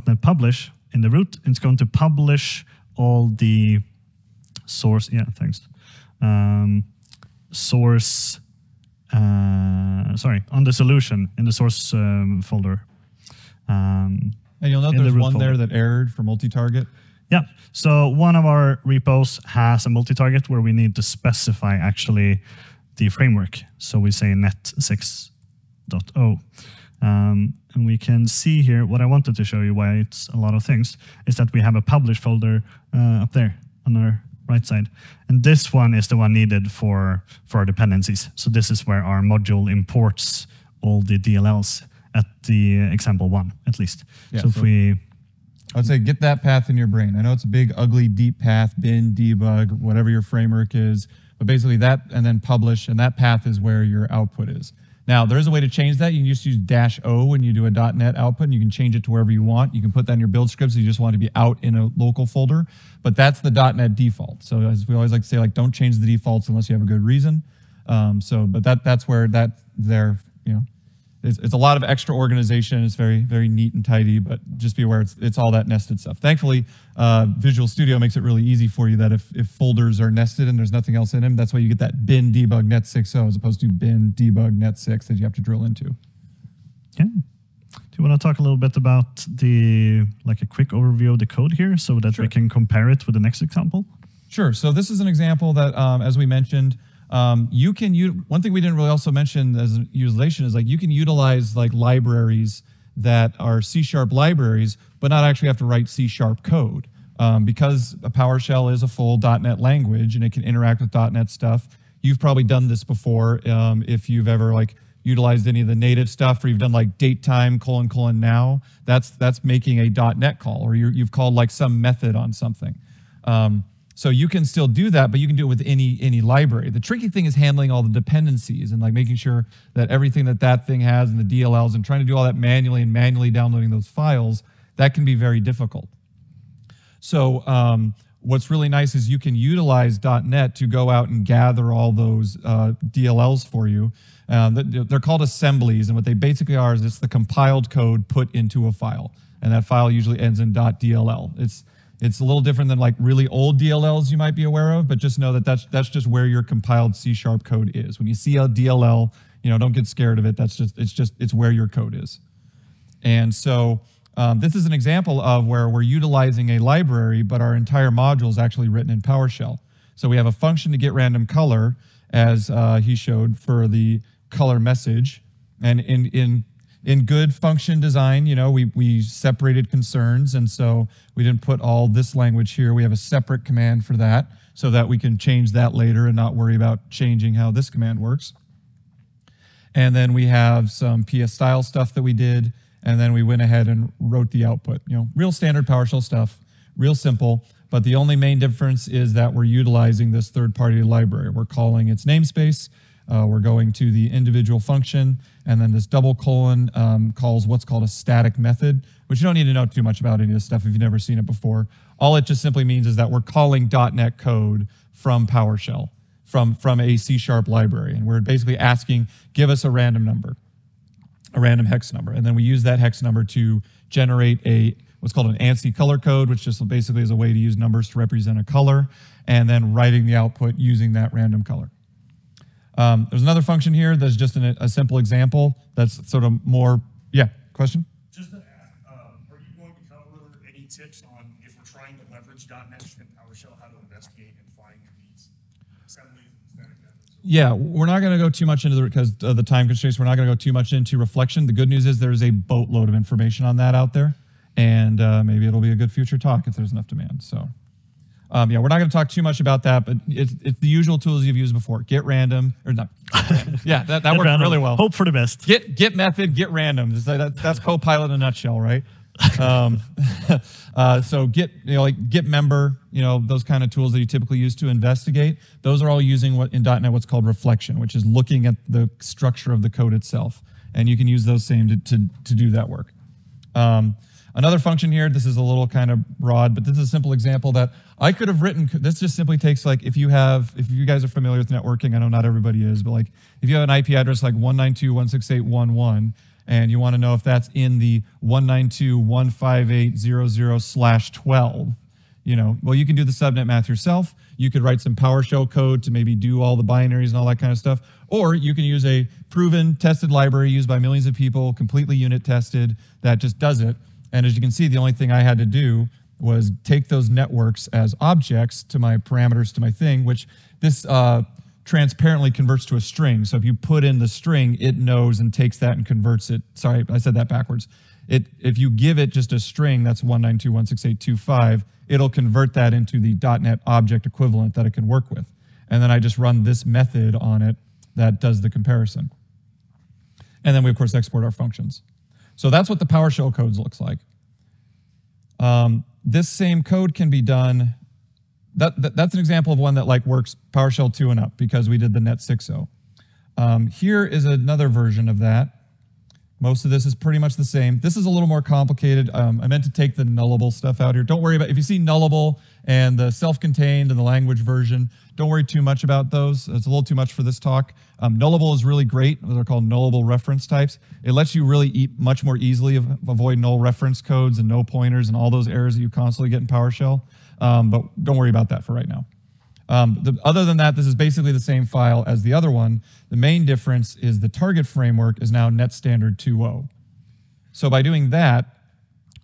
.NET Publish in the root, it's going to publish all the source, yeah, thanks, source, sorry, on the solution in the source folder. And you'll note there's one there that errored for multi-target. Yeah, so one of our repos has a multi-target where we need to specify actually the framework. So we say net 6.0. And we can see here, what I wanted to show you, why it's a lot of things, is that we have a publish folder up there on our right side. And this one is the one needed for our dependencies. So this is where our module imports all the DLLs at the example one, at least. Yeah, so if we... I would say get that path in your brain. I know it's a big, ugly, deep path, bin, debug, whatever your framework is, but basically that, and then publish, and that path is where your output is. Now, there is a way to change that. You can just use -O when you do a .NET output, and you can change it to wherever you want. You can put that in your build scripts if you just want it to be out in a local folder, but that's the .NET default. So as we always like to say, like, don't change the defaults unless you have a good reason. But that's where that, there, you know, it's a lot of extra organization. It's very, very neat and tidy, but just be aware it's all that nested stuff. Thankfully, Visual Studio makes it really easy for you that if folders are nested and there's nothing else in them, that's why you get that bin debug net 6.0 as opposed to bin debug net 6 that you have to drill into. Okay. Do you want to talk a little bit about the, like, a quick overview of the code here so that we can compare it with the next example? Sure. So this is an example that, as we mentioned, you can use, one thing we didn't really also mention as utilization is, like, you can utilize, like, libraries that are C# libraries, but not actually have to write C# code. Because a PowerShell is a full .NET language and it can interact with .NET stuff. You've probably done this before if you've ever, like, utilized any of the native stuff, or you've done, like, datetime : now. That's making a .NET call, or you've called, like, some method on something. So you can still do that, but you can do it with any library. The tricky thing is handling all the dependencies and, like, making sure that everything that thing has and the DLLs and trying to do all that manually and manually downloading those files, that can be very difficult. So what's really nice is you can utilize .NET to go out and gather all those DLLs for you. They're called assemblies, and what they basically are is it's the compiled code put into a file, and that file usually ends in .dll. It's a little different than, like, really old DLLs you might be aware of, but just know that that's just where your compiled C# code is. When you see a DLL, you know, don't get scared of it. That's just it's where your code is. And so this is an example of where we're utilizing a library, but our entire module is actually written in PowerShell. So we have a function to get random color, as he showed, for the color message, and in good function design, you know, we separated concerns, and so we didn't put all this language here. We have a separate command for that so that we can change that later and not worry about changing how this command works. And then we have some PS style stuff that we did, and then we went ahead and wrote the output. You know, real standard PowerShell stuff, real simple, but the only main difference is that we're utilizing this third-party library. We're calling its namespace. We're going to the individual function, and then this : calls what's called a static method, which you don't need to know too much about any of this stuff if you've never seen it before. All it just simply means is that we're calling .NET code from PowerShell, from a C# library, and we're basically asking, give us a random number, a random hex number, and then we use that hex number to generate a what's called an ANSI color code, which just basically is a way to use numbers to represent a color, and then writing the output using that random color. There's another function here that's just a simple example that's sort of more, yeah, question? Just to ask, are you going to cover any tips on if we're trying to leverage .NET and PowerShell, how to investigate and find these assemblies and static methods? Yeah, we're not going to go too much into the, because of the time constraints, we're not going to go too much into reflection. The good news is there's a boatload of information on that out there, and maybe it'll be a good future talk if there's enough demand, so. Yeah, we're not going to talk too much about that, but it's the usual tools you've used before. Get random, or not. Yeah, that worked random. Really well. Hope for the best. Get method, get random. That's Copilot in a nutshell, right? So get, you know, like get member, you know, those kind of tools that you typically use to investigate. Those are all using what in .NET what's called reflection, which is looking at the structure of the code itself, and you can use those same to do that work. Another function here, this is a little kind of broad, but this is a simple example that I could have written. This just simply takes like, if you guys are familiar with networking, I know not everybody is, but like if you have an IP address like 192.168.1.1 and you want to know if that's in the 192.158.0.0/12, you know, well, you can do the subnet math yourself. You could write some PowerShell code to maybe do all the binaries and all that kind of stuff. Or you can use a proven tested library used by millions of people, completely unit tested, that just does it. And as you can see, the only thing I had to do was take those networks as objects to my parameters to my thing, which this transparently converts to a string. So if you put in the string, it knows and takes that and converts it. Sorry, I said that backwards. If you give it just a string, that's 192.168.2.5, it'll convert that into the .NET object equivalent that it can work with. And then I just run this method on it that does the comparison. And then we, of course, export our functions. So that's what the PowerShell codes looks like. This same code can be done, that's an example of one that like works PowerShell 2 and up because we did the net 6.0. Here is another version of that. Most of this is pretty much the same. This is a little more complicated. I meant to take the nullable stuff out here. Don't worry about, if you see nullable and the self-contained and the language version, don't worry too much about those. It's a little too much for this talk. Nullable is really great. They're called nullable reference types. It lets you really much more easily avoid null reference codes and no pointers and all those errors that you constantly get in PowerShell. But don't worry about that for right now. Other than that, this is basically the same file as the other one. The main difference is the target framework is now Net Standard 2.0. So by doing that...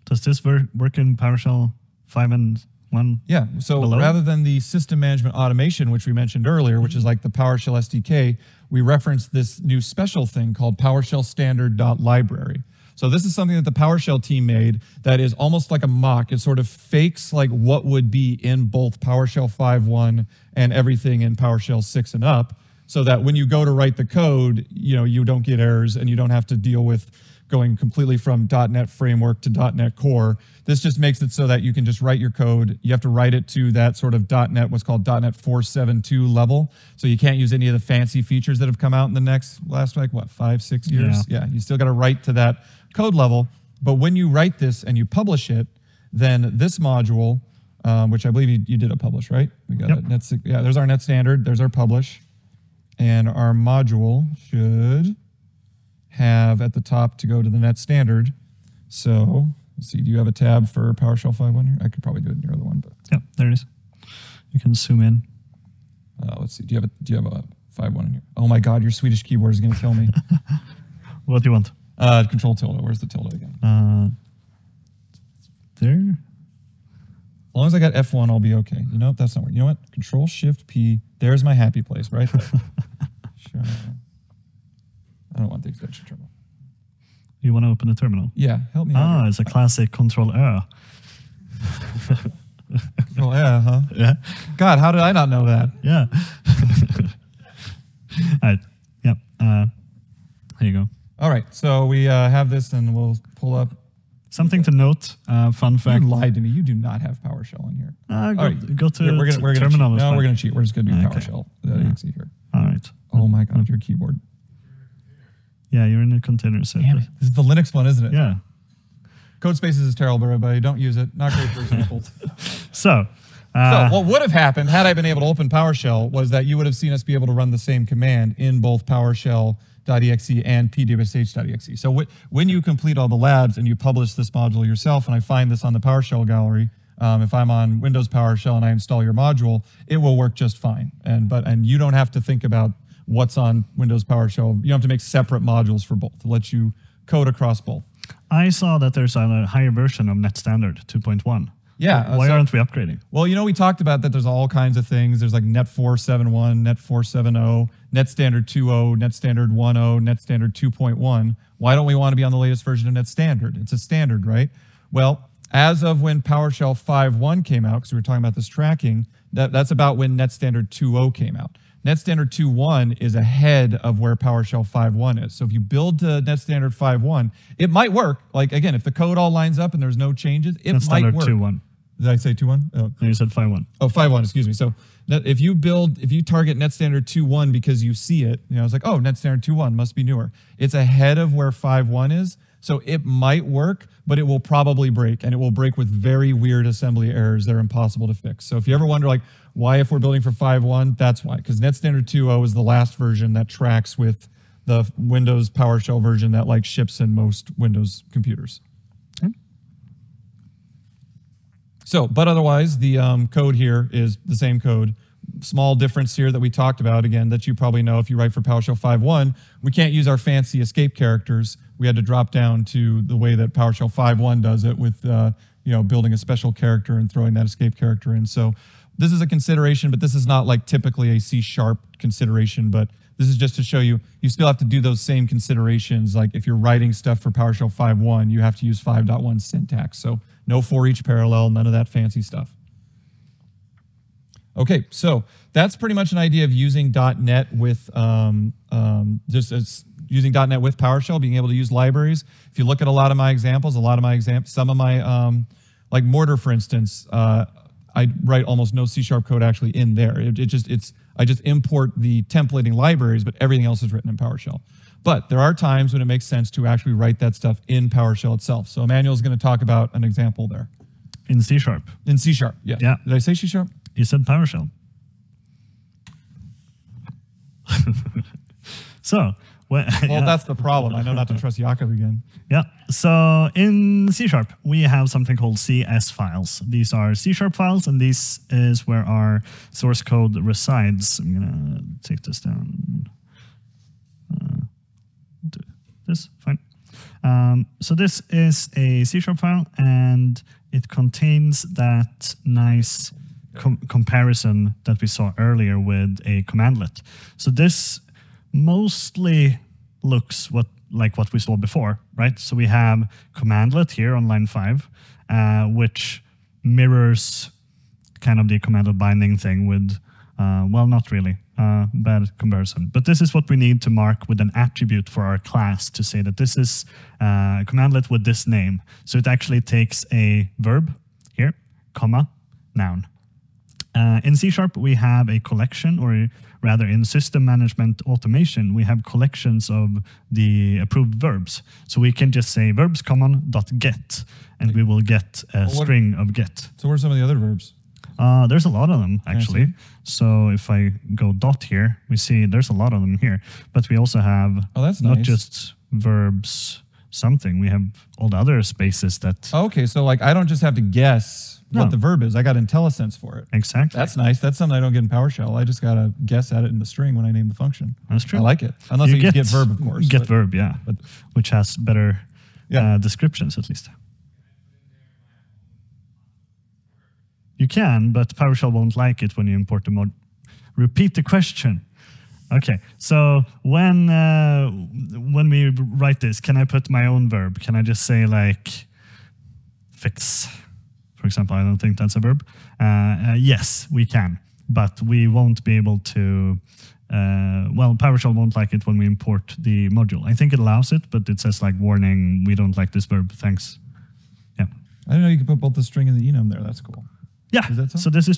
Does this work in PowerShell 5 and 1? Yeah, so below? Rather than the system management automation, which we mentioned earlier, which is like the PowerShell SDK, we referenced this new special thing called PowerShell Standard.Library. So this is something that the PowerShell team made that is almost like a mock. It sort of fakes like what would be in both PowerShell 5.1 and everything in PowerShell 6 and up, so that when you go to write the code, you know, you don't get errors and you don't have to deal with going completely from .NET Framework to .NET Core. This just makes it so that you can just write your code. You have to write it to that sort of .NET, what's called .NET 4.7.2 level. So you can't use any of the fancy features that have come out in the last like, what, 5-6 years? Yeah, you still got to write to that code level. But when you write this and you publish it, then this module, which I believe you did a publish, right? We got it. Yep. Yeah, there's our net standard, there's our publish. And our module should have at the top to go to the net standard. So let's see, do you have a tab for PowerShell 5.1 here? I could probably do it in your other one, but yeah, there it is. You can zoom in. Let's see, do you have a 5.1 in here? Oh my God, your Swedish keyboard is gonna kill me. What do you want? Control tilde. Where's the tilde again? There. As long as I got F1, I'll be okay. You know, that's not working. You know what? Control Shift P. There's my happy place, right there. Sure. I don't want the extension terminal. You want to open the terminal? Yeah, help me. Ah, it's a classic Control R. Control R, huh? Yeah. God, how did I not know that? Yeah. All right. Yep. There you go. All right, so we have this, and we'll pull up. Something to note, fun fact. You lied to me. You do not have PowerShell in here. Go to terminal. No, we're going to cheat. We're just going to do PowerShell. Okay. You can see here. All right. Oh, my God, your keyboard. Yeah, you're in the container server. Damn it. This is the Linux one, isn't it? Yeah. Codespaces is terrible, everybody. Don't use it. Not great for examples. So what would have happened had I been able to open PowerShell was that you would have seen us be able to run the same command in both PowerShell.exe and pdbsh.exe. So when you complete all the labs and you publish this module yourself, and I find this on the PowerShell gallery, if I'm on Windows PowerShell and I install your module, it will work just fine. And you don't have to think about, what's on Windows PowerShell. You don't have to make separate modules for both. It lets you code across both. I saw that there's a higher version of .NET Standard 2.1. Yeah. Why aren't we upgrading? Well, you know, we talked about that there's all kinds of things. There's like .NET 4.7.1, .NET 4.7.0, .NET Standard 2.0, .NET Standard 1.0, .NET Standard 2.1. Why don't we want to be on the latest version of .NET Standard? It's a standard, right? Well, as of when PowerShell 5.1 came out, because we were talking about this tracking, that's about when .NET Standard 2.0 came out. .NET Standard 2.1 is ahead of where PowerShell 5.1 is. So if you build to .NET Standard 5.1, it might work. Like, again, if the code all lines up and there's no changes, it might work. 2.1. Did I say 2.1? Oh, cool. You said 5.1. Oh, 5.1, excuse me. So if you target .NET Standard 2.1 because you see it, you know, it's like, oh, .NET Standard 2.1 must be newer. It's ahead of where 5.1 is. So it might work, but it will probably break, and it will break with very weird assembly errors that are impossible to fix. So if you ever wonder, like, why if we're building for 5.1, that's why. Because .NET Standard 2.0 is the last version that tracks with the Windows PowerShell version that, like, ships in most Windows computers. Okay. So, but otherwise, the code here is the same code. Small difference here that we talked about, again, that you probably know if you write for PowerShell 5.1, we can't use our fancy escape characters. We had to drop down to the way that PowerShell 5.1 does it with, you know, building a special character and throwing that escape character in. So this is a consideration, but this is not like typically a C# consideration, but this is just to show you, you still have to do those same considerations. Like if you're writing stuff for PowerShell 5.1, you have to use 5.1 syntax. So no for each parallel, none of that fancy stuff. Okay, so that's pretty much an idea of using .NET with using .NET with PowerShell, being able to use libraries. If you look at a lot of my examples, some of my like Mortar, for instance, I write almost no C# code actually in there. I just import the templating libraries, but everything else is written in PowerShell. But there are times when it makes sense to actually write that stuff in PowerShell itself. So Emanuel's going to talk about an example there. In C#. In C#, yeah. Yeah. Did I say C#? You said PowerShell. So, well, that's the problem. I know not to trust Jakob again. Yeah. So in C#, we have something called CS files. These are C# files, and this is where our source code resides. I'm going to take this down. Do this, fine. So this is a C# file, and it contains that nice comparison that we saw earlier with a commandlet. So this mostly looks like what we saw before, right? So we have commandlet here on line 5, which mirrors kind of the commandlet binding thing with, well, not really, bad comparison. But this is what we need to mark with an attribute for our class to say that this is a commandlet with this name. So it actually takes a verb here, comma, noun. In C# we have a collection, or rather in system management automation, we have collections of the approved verbs. So we can just say verbs, common, .get, and we will get a string of get. So what are some of the other verbs? There's a lot of them, actually. So if I go dot here, we see there's a lot of them here. But we also have not just verbs something. We have all the other spaces that... Oh, okay, so like I don't just have to guess... what the verb is. I got IntelliSense for it. Exactly. That's nice. That's something I don't get in PowerShell. I just got to guess at it in the string when I name the function. That's true. I like it. Unless you get verb, of course. Get verb, yeah. But, which has better descriptions, at least. You can, but PowerShell won't like it when you import the mod. Repeat the question. Okay, so when we write this, can I put my own verb? Can I just say, like, fix? For example, I don't think that's a verb. Yes, we can, but we won't be able to, well, PowerShell won't like it when we import the module. I think it allows it, but it says like, warning, we don't like this verb, thanks. Yeah. I didn't know you could put both the string and the enum there, that's cool. Yeah, is that so? So this is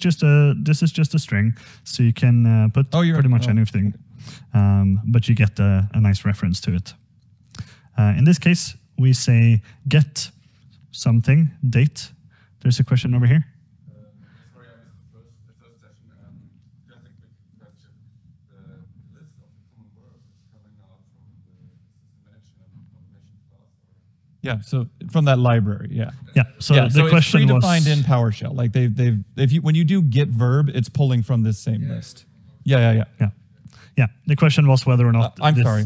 just a string, so you can put pretty much anything, but you get a nice reference to it. In this case, we say get something, date. There's a question over here. Sorry, I missed the first session. Just a quick question. The list of the common verbs is coming out from the management automation class. Yeah, so from that library, yeah. Yeah, so the question was... predefined in PowerShell. Like they've, if you, when you do get verb, it's pulling from this same list. Yeah. Yeah, the question was whether or not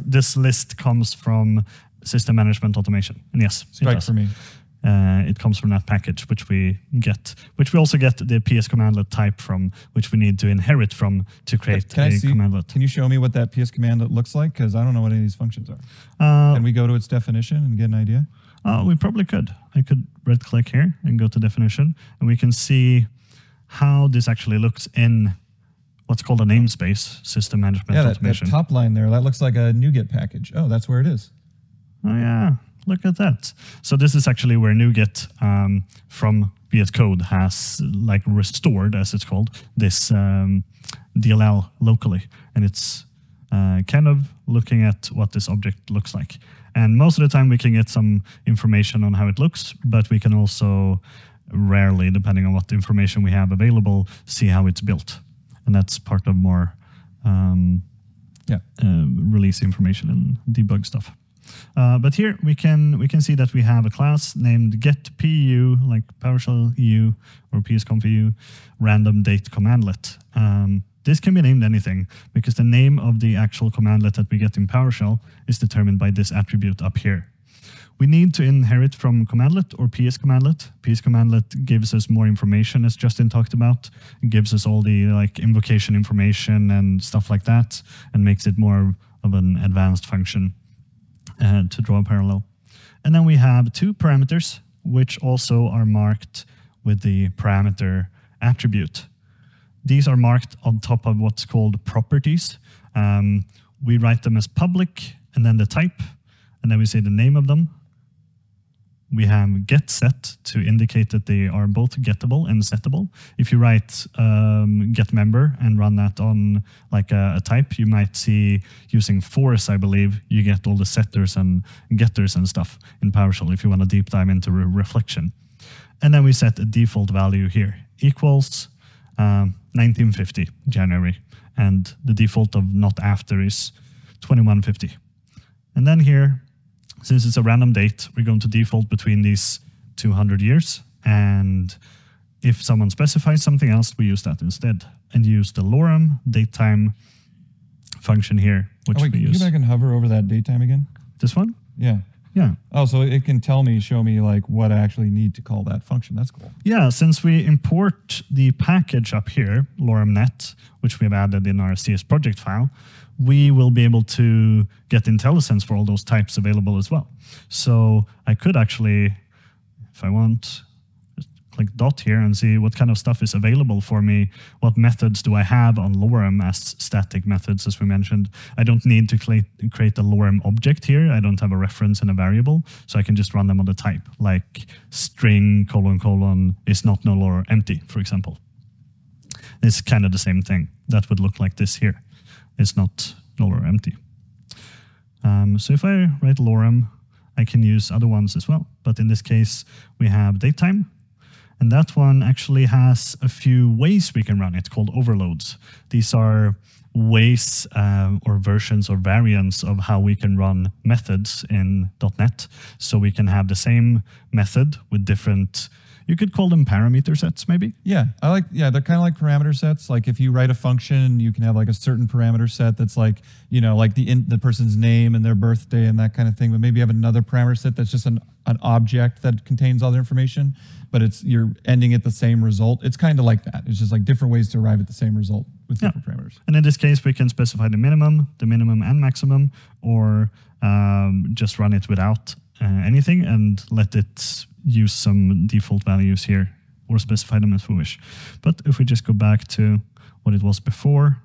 this list comes from system management automation. And yes, it does. For me. It comes from that package, which we get, which we also get the PS commandlet type from, which we need to inherit from to create commandlet. Can you show me what that PS commandlet looks like? Because I don't know what any of these functions are. Can we go to its definition and get an idea? We probably could. I could right click here and go to definition, and we can see how this actually looks in what's called a namespace, system management automation. That top line there, that looks like a NuGet package. Oh, that's where it is. Oh yeah. Look at that. So this is actually where NuGet from VS Code has like restored, as it's called, this DLL locally. And it's kind of looking at what this object looks like. And most of the time we can get some information on how it looks, but we can also rarely, depending on what information we have available, see how it's built. And that's part of more release information and debug stuff. But here we can see that we have a class named getPU, like PowerShell EU or PSConfEU, random date commandlet. This can be named anything because the name of the actual commandlet that we get in PowerShell is determined by this attribute up here. We need to inherit from commandlet or PS commandlet. PS commandlet gives us more information, as Justin talked about. It gives us all the like invocation information and stuff like that, and makes it more of an advanced function. To draw a parallel. And then we have two parameters, which also are marked with the parameter attribute. These are marked on top of what's called properties. We write them as public, and then the type, and then we say the name of them. We have get set to indicate that they are both gettable and settable. If you write get member and run that on like a type, you might see using force, I believe, you get all the setters and getters and stuff in PowerShell if you want to deep dive into reflection. And then we set a default value here, equals 1950 January. And the default of not after is 2150. And then here, since it's a random date, we're going to default between these 200 years. And if someone specifies something else, we use that instead and use the lorem datetime function here, which we use. Can you go back and hover over that datetime again? This one? Yeah. Yeah. Oh, so it can tell me, show me like what I actually need to call that function. That's cool. Yeah, since we import the package up here, lorem.net, which we have added in our CS project file, we will be able to get IntelliSense for all those types available as well. So I could actually, if I want, just click dot here and see what kind of stuff is available for me. What methods do I have on lorem as static methods, as we mentioned? I don't need to create a lorem object here. I don't have a reference and a variable, so I can just run them on the type, like string : is not null or empty, for example. It's kind of the same thing. That would look like this here. It's not null or empty. So if I write lorem, I can use other ones as well. But in this case, we have datetime. And that one actually has a few ways we can run it called overloads. These are ways or versions or variants of how we can run methods in .NET. So we can have the same method with different, you could call them parameter sets, maybe? Yeah, they're kind of like parameter sets. Like if you write a function, you can have like a certain parameter set that's like, you know, like the person's name and their birthday and that kind of thing. But maybe you have another parameter set that's just an object that contains all the information, but you're ending at the same result. It's kind of like that. It's just like different ways to arrive at the same result with different parameters. And in this case, we can specify the minimum and maximum, or just run it without anything and let it use some default values here, or specify them as we wish. But if we just go back to what it was before,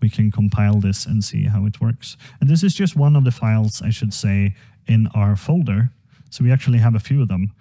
we can compile this and see how it works. And this is just one of the files, I should say, in our folder. So we actually have a few of them.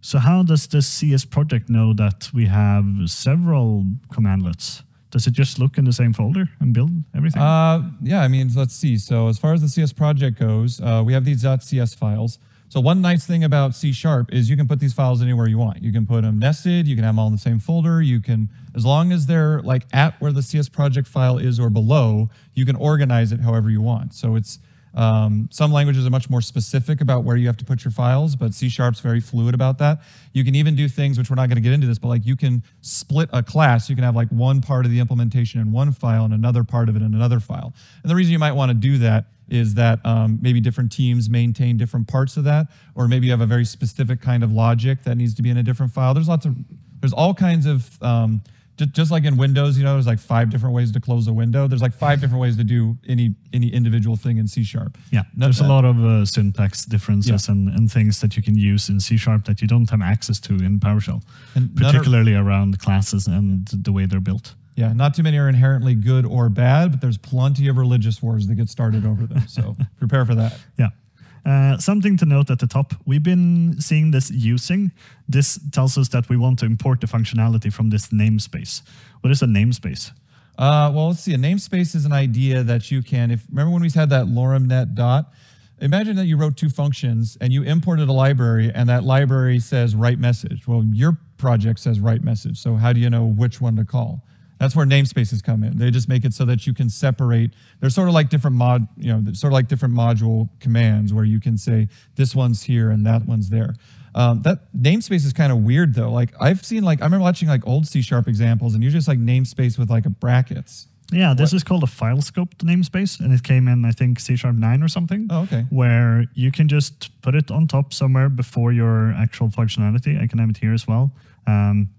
So how does the CS project know that we have several commandlets? Does it just look in the same folder and build everything? Yeah, I mean, let's see. So as far as the CS project goes, we have these .cs files. So one nice thing about C# is you can put these files anywhere you want. You can put them nested, you can have them all in the same folder, you can, as long as they're like at where the CS project file is or below, you can organize it however you want. So it's Some languages are much more specific about where you have to put your files, but C# is very fluid about that. You can even do things, which we're not going to get into this, but like you can split a class. You can have like one part of the implementation in one file and another part of it in another file. And the reason you might want to do that is that maybe different teams maintain different parts of that, or maybe you have a very specific kind of logic that needs to be in a different file. There's all kinds of, just like in Windows, you know, there's like 5 different ways to close a window. There's like 5 different ways to do any individual thing in C#. Yeah, there's a lot of syntax differences and things that you can use in C# that you don't have access to in PowerShell, and particularly around classes and the way they're built. Yeah, not too many are inherently good or bad, but there's plenty of religious wars that get started over them. So prepare for that. Yeah. Something to note at the top, we've been seeing this using. This tells us that we want to import the functionality from this namespace. What is a namespace? Well, let's see. A namespace is an idea that you can, remember when we had that lorem.net dot? Imagine that you wrote 2 functions and you imported a library and that library says write message. Well, your project says write message. So how do you know which one to call? That's where namespaces come in. They just make it so that you can separate. They're sort of like different module commands where you can say this one's here and that one's there. That namespace is kind of weird though. Like I've seen, like I remember watching like old C# examples, and you just like namespace with like a brackets. Yeah, this is called a file scoped namespace, and it came in I think C# 9 or something. Oh, okay. Where you can just put it on top somewhere before your actual functionality. I can have it here as well.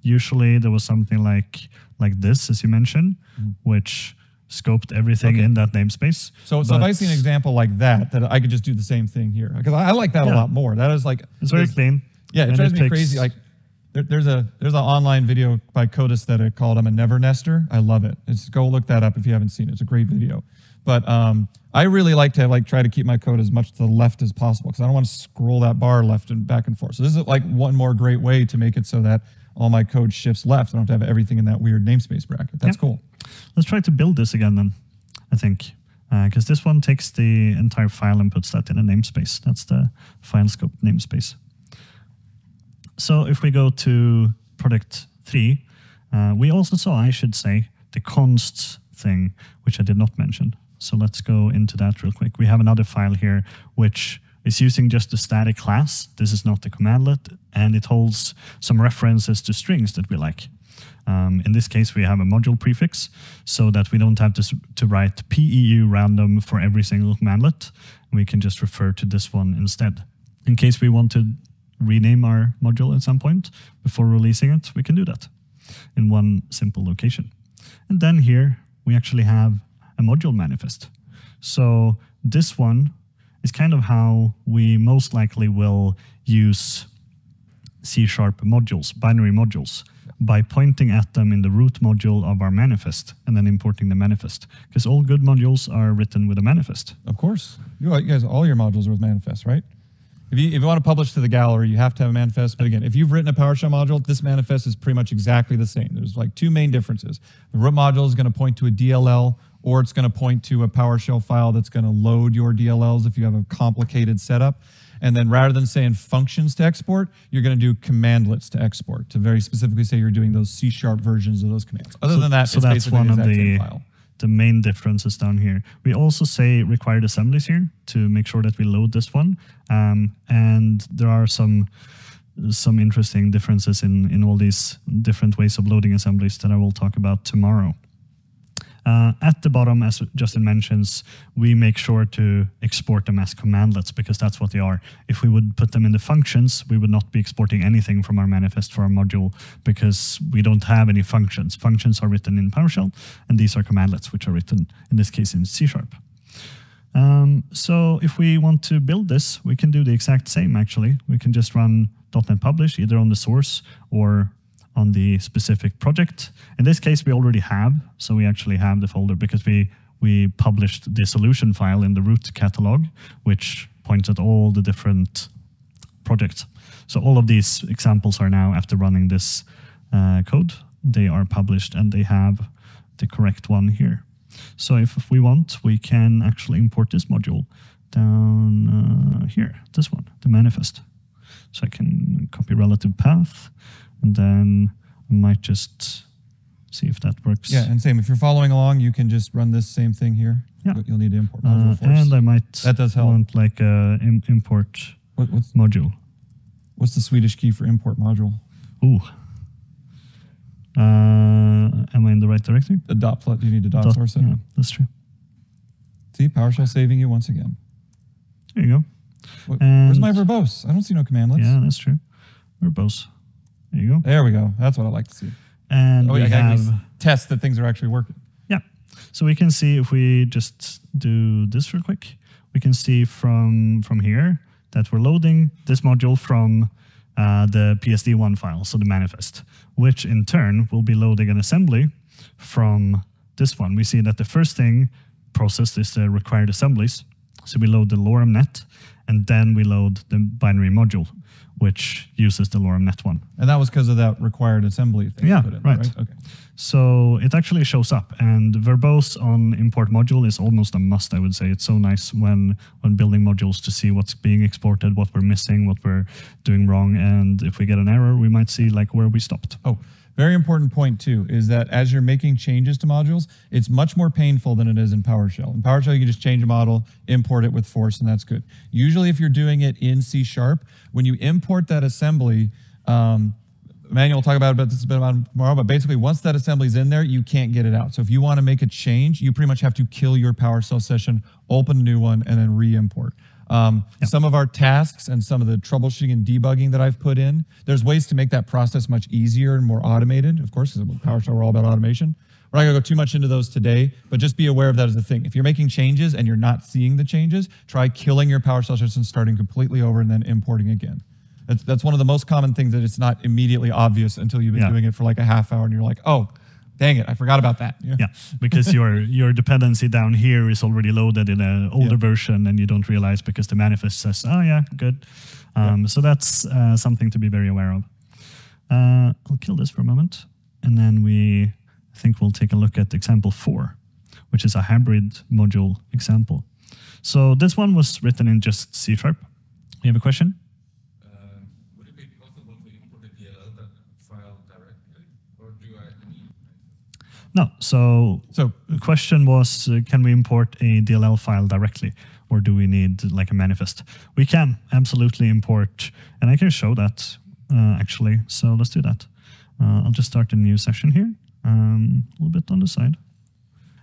Usually there was something like this, as you mentioned, which scoped everything in that namespace. So if I see an example like that, that I could just do the same thing here, because I like that a lot more. That is like, it's very clean. Yeah, it drives me crazy. Like there's an online video by Code Aesthetic called "I'm a Never Nester." I love it. It's, go look that up if you haven't seen it. It's a great video. But I really like to like try to keep my code as much to the left as possible because I don't want to scroll that bar left and back and forth. So this is like one more great way to make it so that all my code shifts left. I don't have to have everything in that weird namespace bracket. That's cool. Let's try to build this again then, I think, because this one takes the entire file and puts that in a namespace. That's the file scope namespace. So if we go to product 3, we also saw, I should say, the consts thing, which I did not mention. So let's go into that real quick. We have another file here, which is using just a static class. This is not the commandlet, and it holds some references to strings that we like. In this case, we have a module prefix so that we don't have to write PEU random for every single commandlet. We can just refer to this one instead. In case we want to rename our module at some point before releasing it, we can do that in one simple location. And then here, we actually have a module manifest. So this one is kind of how we most likely will use C# modules, binary modules, by pointing at them in the root module of our manifest and then importing the manifest. Because all good modules are written with a manifest. Of course. You guys, all your modules are with manifests, right? If you want to publish to the gallery, you have to have a manifest. But again, if you've written a PowerShell module, this manifest is pretty much exactly the same. There's like 2 main differences. The root module is going to point to a DLL, or it's going to point to a PowerShell file that's going to load your DLLs if you have a complicated setup. And then rather than saying functions to export, you're going to do commandlets to export, to very specifically say you're doing those C# versions of those commands. Other than that, it's basically the exact same file. The main differences down here. We also say required assemblies here to make sure that we load this one. And there are some interesting differences in all these different ways of loading assemblies that I will talk about tomorrow. At the bottom, as Justin mentions, we make sure to export them as commandlets because that's what they are. If we would put them in the functions, we would not be exporting anything from our manifest for our module because we don't have any functions. Functions are written in PowerShell, and these are commandlets, which are written, in this case, in C#. So if we want to build this, we can do the exact same, actually. We can just run .NET publish, either on the source or on the specific project. In this case, we already have, so we actually have the folder because we published the solution file in the root catalog, which points at all the different projects. So all of these examples are now, after running this code, they are published and they have the correct one here. So if we want, we can actually import this module down here, this one, the manifest. So I can copy relative path. And then I might just see if that works. Yeah, and same. If you're following along, you can just run this same thing here. Yeah. You'll need to import module force. And I might want like an import module. What's the Swedish key for import module? Ooh. Am I in the right directory? The dot plot. Do you need to dot source it? Yeah, that's true. See, PowerShell saving you once again. There you go. What, where's my verbose? I don't see no commandlets. Yeah, that's true. Verbose. There you go. There we go. That's what I like to see. And we have tests that things are actually working. Yeah. So we can see if we just do this real quick, we can see from here that we're loading this module from the PSD1 file, so the manifest, which in turn will be loading an assembly from this one. We see that the first thing processed is the required assemblies. So we load the lorem.net, and then we load the binary module, which uses the lorem.net one. And that was because of that required assembly thing. Yeah, right. Okay. So it actually shows up, and verbose on import module is almost a must, I would say. It's so nice when building modules to see what's being exported, what we're missing, what we're doing wrong, and if we get an error, we might see like where we stopped. Oh, very important point too, is that as you're making changes to modules, it's much more painful than it is in PowerShell. In PowerShell, you can just change a model, import it with force, and that's good. Usually if you're doing it in C#, when you import that assembly, Emanuel will talk about this a bit tomorrow, but basically once that assembly's in there, you can't get it out. So if you want to make a change, you pretty much have to kill your PowerShell session, open a new one, and then re-import. Some of our tasks and some of the troubleshooting and debugging that I've put in, there's ways to make that process much easier and more automated, of course, because PowerShell, we're all about automation. We're not going to go too much into those today, but just be aware of that as a thing. If you're making changes and you're not seeing the changes, try killing your PowerShell session, starting completely over, and then importing again. That's one of the most common things that it's not immediately obvious until you've been doing it for like a half hour and you're like, oh, dang it, I forgot about that. Yeah, because your dependency down here is already loaded in an older version and you don't realize because the manifest says, oh yeah, good. So that's something to be very aware of. I'll kill this for a moment. And then I think we'll take a look at example 4, which is a hybrid module example. So this one was written in just C#. You have a question? No, so the question was, can we import a DLL file directly, or do we need like a manifest? We can absolutely import, and I can show that actually, so let's do that. I'll just start a new session here, a little bit on the side,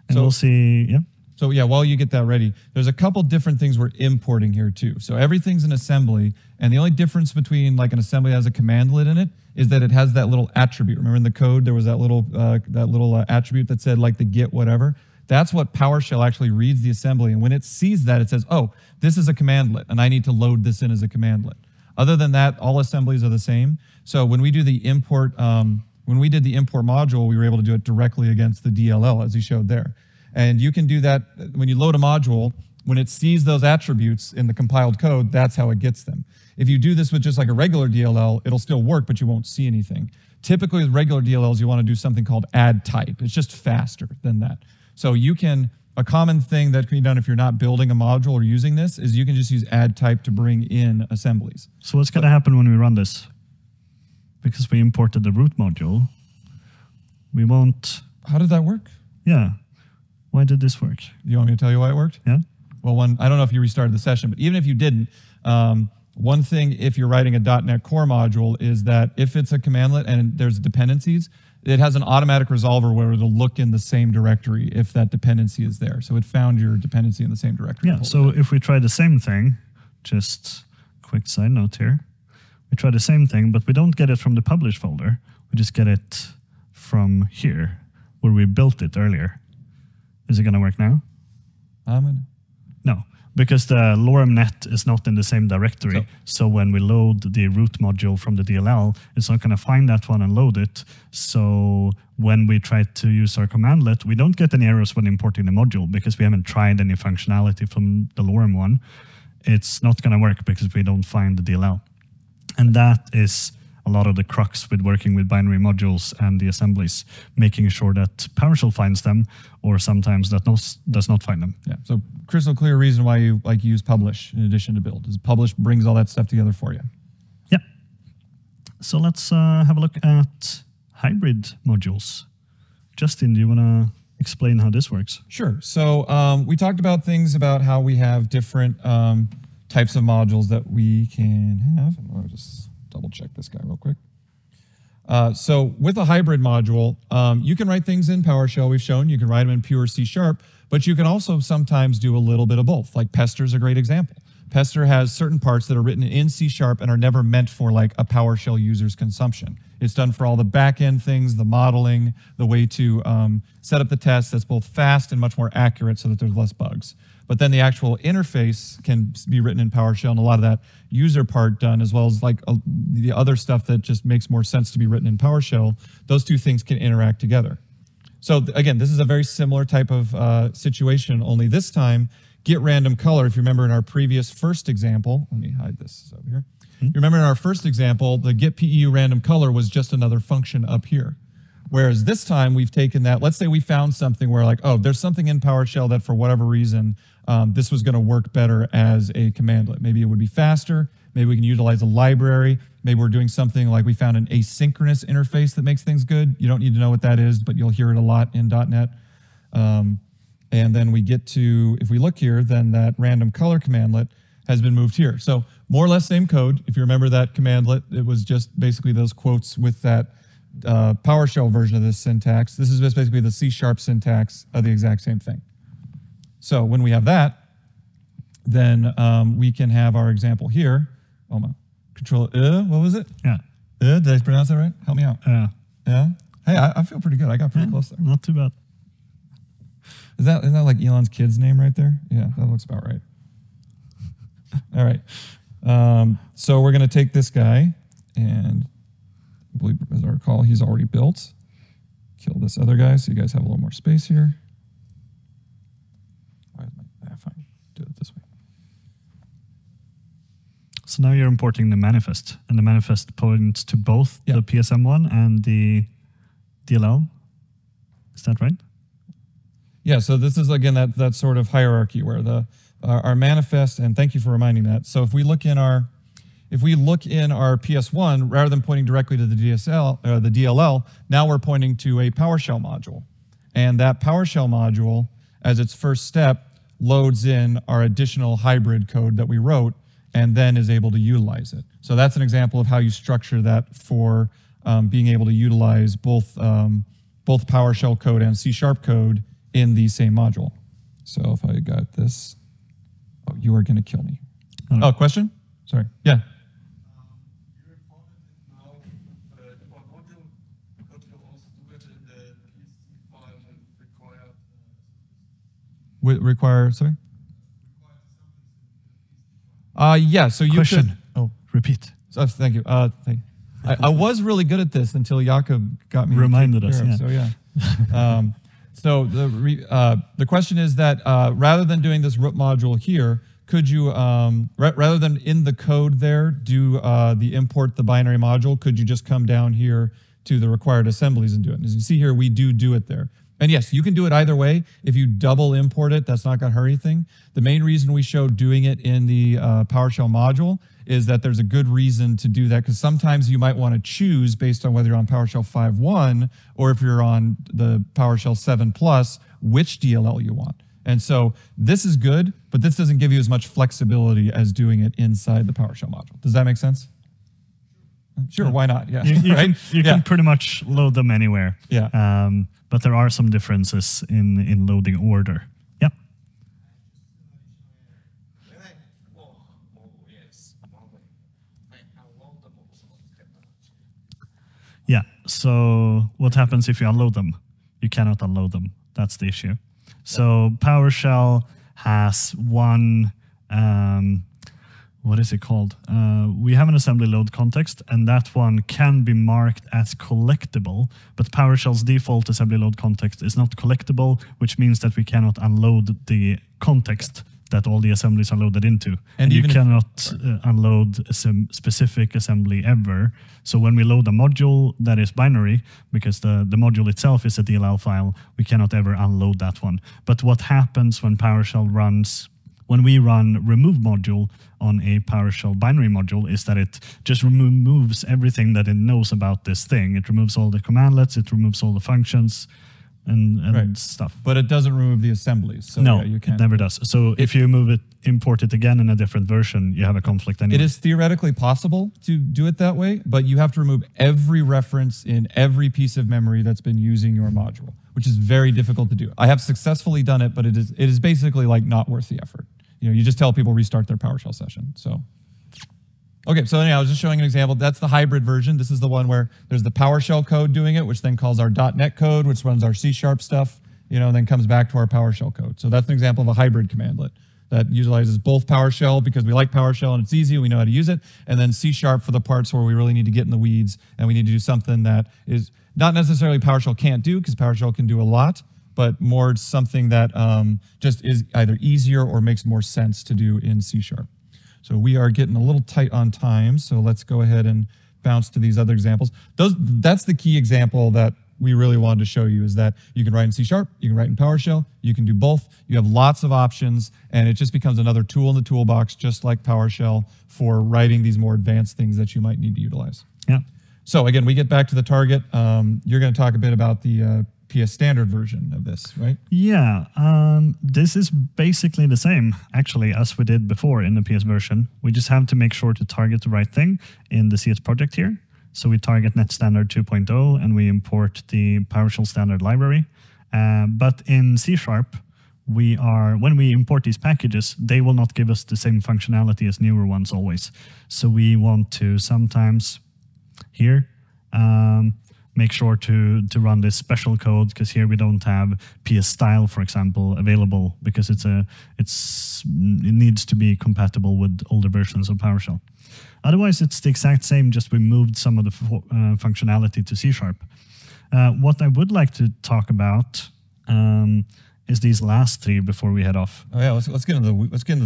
and we'll see, So yeah, while you get that ready, there's a couple different things we're importing here too. So everything's an assembly, and the only difference between like an assembly that has a commandlet in it is that it has that little attribute. Remember in the code, there was that little attribute that said like the get whatever. That's what PowerShell actually reads the assembly, and when it sees that, it says, oh, this is a commandlet, and I need to load this in as a commandlet. Other than that, all assemblies are the same. So when we do the import, when we did the import module, we were able to do it directly against the DLL, as you showed there. And you can do that when you load a module, when it sees those attributes in the compiled code, that's how it gets them. If you do this with just like a regular DLL, it'll still work, but you won't see anything. Typically with regular DLLs, you want to do something called add type. It's just faster than that. So you can, a common thing that can be done if you're not building a module or using this is you can just use add type to bring in assemblies. So what's going to happen when we run this? Because we imported the root module, we won't... How did that work? Yeah. Why did this work? You want me to tell you why it worked? Yeah. Well, I don't know if you restarted the session, but even if you didn't, one thing if you're writing a .NET Core module is that if it's a commandlet and there's dependencies, it has an automatic resolver where it'll look in the same directory if that dependency is there. So it found your dependency in the same directory. Yeah, so if we try the same thing, just quick side note here, we try the same thing, but we don't get it from the publish folder. We just get it from here where we built it earlier. Is it going to work now? No, because the lorem.net is not in the same directory. So when we load the root module from the DLL, it's not going to find that one and load it. So when we try to use our commandlet, we don't get any errors when importing the module because we haven't tried any functionality from the lorem one. It's not going to work because we don't find the DLL. And that is a lot of the crux with working with binary modules and the assemblies, making sure that PowerShell finds them, or sometimes that does not find them. Yeah. So crystal clear reason why you use publish in addition to build is publish brings all that stuff together for you. Yeah. So let's have a look at hybrid modules. Justin, do you want to explain how this works? Sure. So we talked about things about how we have different types of modules that we can have. And I'll just double check this guy real quick. So with a hybrid module, you can write things in PowerShell. We've shown you can write them in pure C#, but you can also sometimes do a little bit of both. Like Pester is a great example. Pester has certain parts that are written in C# and are never meant for like a PowerShell user's consumption. It's done for all the back-end things, the modeling, the way to set up the tests that's both fast and much more accurate so that there's less bugs. But then the actual interface can be written in PowerShell, and a lot of that user part done, as well as like the other stuff that just makes more sense to be written in PowerShell. Those two things can interact together. So again, this is a very similar type of situation, only this time, get random color. If you remember in our previous first example, let me hide this over here. You remember in our first example, the get PEU random color was just another function up here. Whereas this time we've taken that, let's say we found something where like, oh, there's something in PowerShell that for whatever reason, this was gonna work better as a commandlet. Maybe it would be faster. Maybe we can utilize a library. Maybe we're doing something like we found an asynchronous interface that makes things good. You don't need to know what that is, but you'll hear it a lot in .NET. And then we get to, if we look here, then that random color commandlet has been moved here. So more or less same code. If you remember that commandlet, it was just basically those quotes with that PowerShell version of this syntax. This is just basically the C# syntax of the exact same thing. So when we have that, then we can have our example here. Oh my, control, what was it? Yeah. Did I pronounce that right? Help me out. Yeah. Yeah? Hey, I feel pretty good. I got pretty close there. Not too bad. Isn't that like Elon's kid's name right there? Yeah, that looks about right. All right. So we're going to take this guy, and I believe, as I recall, he's already built. Kill this other guy so you guys have a little more space here. Fine. Do it this way. So now you're importing the manifest, and the manifest points to both the PSM one and the DLL. Is that right? Yeah, so this is, again, that sort of hierarchy where the our manifest, and thank you for reminding that. So if we look in our PS1, rather than pointing directly to the DLL, now we're pointing to a PowerShell module. And that PowerShell module, as its first step, loads in our additional hybrid code that we wrote and then is able to utilize it. So that's an example of how you structure that for being able to utilize both PowerShell code and C# code in the same module. So if I got this, oh, you are gonna kill me. Oh, question? Sorry, yeah. You reported it now for module, but you also do it in the PSC file and require... Require, sorry? Yeah, so you question. Could... Oh, repeat. So, thank you. I was really good at this until Jakob got me... Reminded us, yeah. So yeah. So the question is that rather than doing this root module here, could you, rather than in the code there, do the import the binary module, could you just come down here to the required assemblies and do it? And as you see here, we do it there. And yes, you can do it either way. If you double import it, that's not gonna hurt anything. The main reason we show doing it in the PowerShell module is that there's a good reason to do that, because sometimes you might want to choose based on whether you're on PowerShell 5.1 or if you're on the PowerShell 7+, which DLL you want. And so this is good, but this doesn't give you as much flexibility as doing it inside the PowerShell module. Does that make sense? Sure, why not? Yeah, you right? You can pretty much load them anywhere. Yeah. But there are some differences in loading order. Yeah. Yeah. So what happens if you unload them? You cannot unload them. That's the issue. So PowerShell has one. What is it called? We have an assembly load context, and that one can be marked as collectible, but PowerShell's default assembly load context is not collectible, which means that we cannot unload the context that all the assemblies are loaded into. And you cannot unload some specific assembly ever. So when we load a module that is binary, because the module itself is a DLL file, we cannot ever unload that one. But what happens when PowerShell runs... When we run remove module on a PowerShell binary module is that it just removes everything that it knows about this thing. It removes all the commandlets, it removes all the functions, and right. stuff. But it doesn't remove the assemblies. So no, yeah, you can't. It never does. So if you move it, import it again in a different version, you have a conflict anyway. It is theoretically possible to do it that way, but you have to remove every reference in every piece of memory that's been using your module, which is very difficult to do. I have successfully done it, but it is basically like not worth the effort. You know, you just tell people restart their PowerShell session. So. Okay, so anyhow, I was just showing an example. That's the hybrid version. This is the one where there's the PowerShell code doing it, which then calls our .NET code, which runs our C# stuff, you know, and then comes back to our PowerShell code. So that's an example of a hybrid commandlet that utilizes both PowerShell because we like PowerShell and it's easy, we know how to use it, and then C# for the parts where we really need to get in the weeds and we need to do something that is not necessarily PowerShell can't do, because PowerShell can do a lot, but more something that just is either easier or makes more sense to do in C#. So we are getting a little tight on time, so let's go ahead and bounce to these other examples. That's the key example that we really wanted to show you, is that you can write in C#, you can write in PowerShell, you can do both. You have lots of options, and it just becomes another tool in the toolbox, just like PowerShell, for writing these more advanced things that you might need to utilize. Yeah. So again, we get back to the target. You're going to talk a bit about the PS standard version of this, right? Yeah, this is basically the same, actually, as we did before in the PS version. We just have to make sure to target the right thing in the CS project here. So we target .NET Standard 2.0 and we import the PowerShell standard library. But in C#, when we import these packages, they will not give us the same functionality as newer ones always. So we want to sometimes here, make sure to run this special code, because here we don't have PS style, for example, available, because it needs to be compatible with older versions of PowerShell. Otherwise, it's the exact same, just we moved some of the functionality to C#. What I would like to talk about is these last three before we head off. Oh yeah, let's get into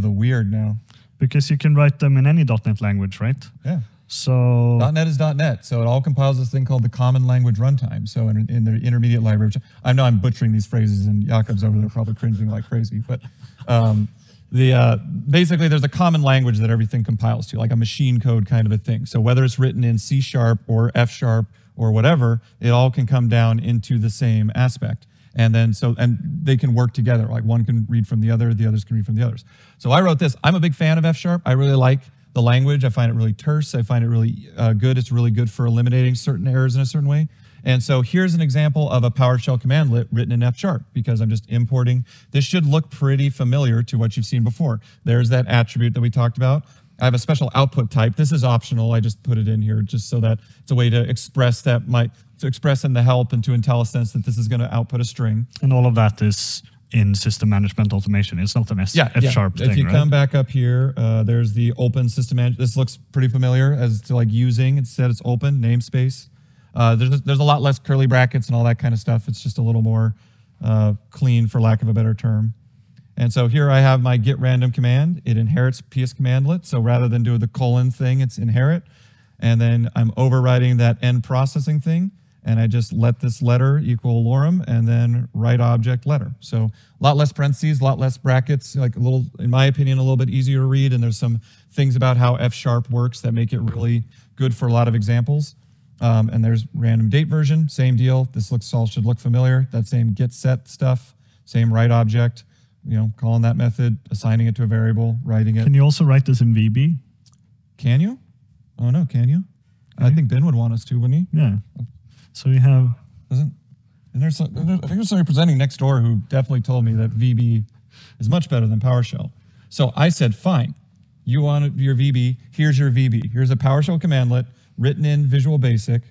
the weird now. Because you can write them in any .NET language, right? Yeah. So .NET is .NET, so it all compiles this thing called the Common Language Runtime. So in the intermediate library, which I know I'm butchering these phrases, and Jakob's over there probably cringing like crazy. But basically, there's a common language that everything compiles to, like a machine code kind of a thing. So whether it's written in C# or F# or whatever, it all can come down into the same aspect. And then and they can work together. Like one can read from the other, the others can read from the others. So I wrote this. I'm a big fan of F#. I really like the language. I find it really terse. I find it really good. It's really good for eliminating certain errors in a certain way. And so here's an example of a PowerShell commandlet written in F#, because I'm just importing. This should look pretty familiar to what you've seen before. There's that attribute that we talked about. I have a special output type. This is optional. I just put it in here just so that it's a way to express that to express in the help and to IntelliSense that this is going to output a string. And all of that is in system management automation. It's not an F# thing, right? If you come back up here, there's the open system management. This looks pretty familiar as to like using. It said it's open, namespace. There's a lot less curly brackets and all that kind of stuff. It's just a little more clean, for lack of a better term. And so here I have my git random command. It inherits PS commandlet. So rather than do the colon thing, it's inherit. And then I'm overriding that end processing thing. And I just let this letter equal lorem and then write object letter. So a lot less parentheses, a lot less brackets, like a little, in my opinion, a little bit easier to read. And there's some things about how F# works that make it really good for a lot of examples. And there's random date version, same deal. This should look familiar. That same get set stuff, same write object, you know, calling that method, assigning it to a variable, writing it. Can you also write this in VB? Can you? Oh no, can you? Can I think Ben would want us to, wouldn't he? Yeah. So we have, I think there's somebody presenting next door who definitely told me that VB is much better than PowerShell. So I said, fine, you want your VB, here's your VB. Here's a PowerShell commandlet written in Visual Basic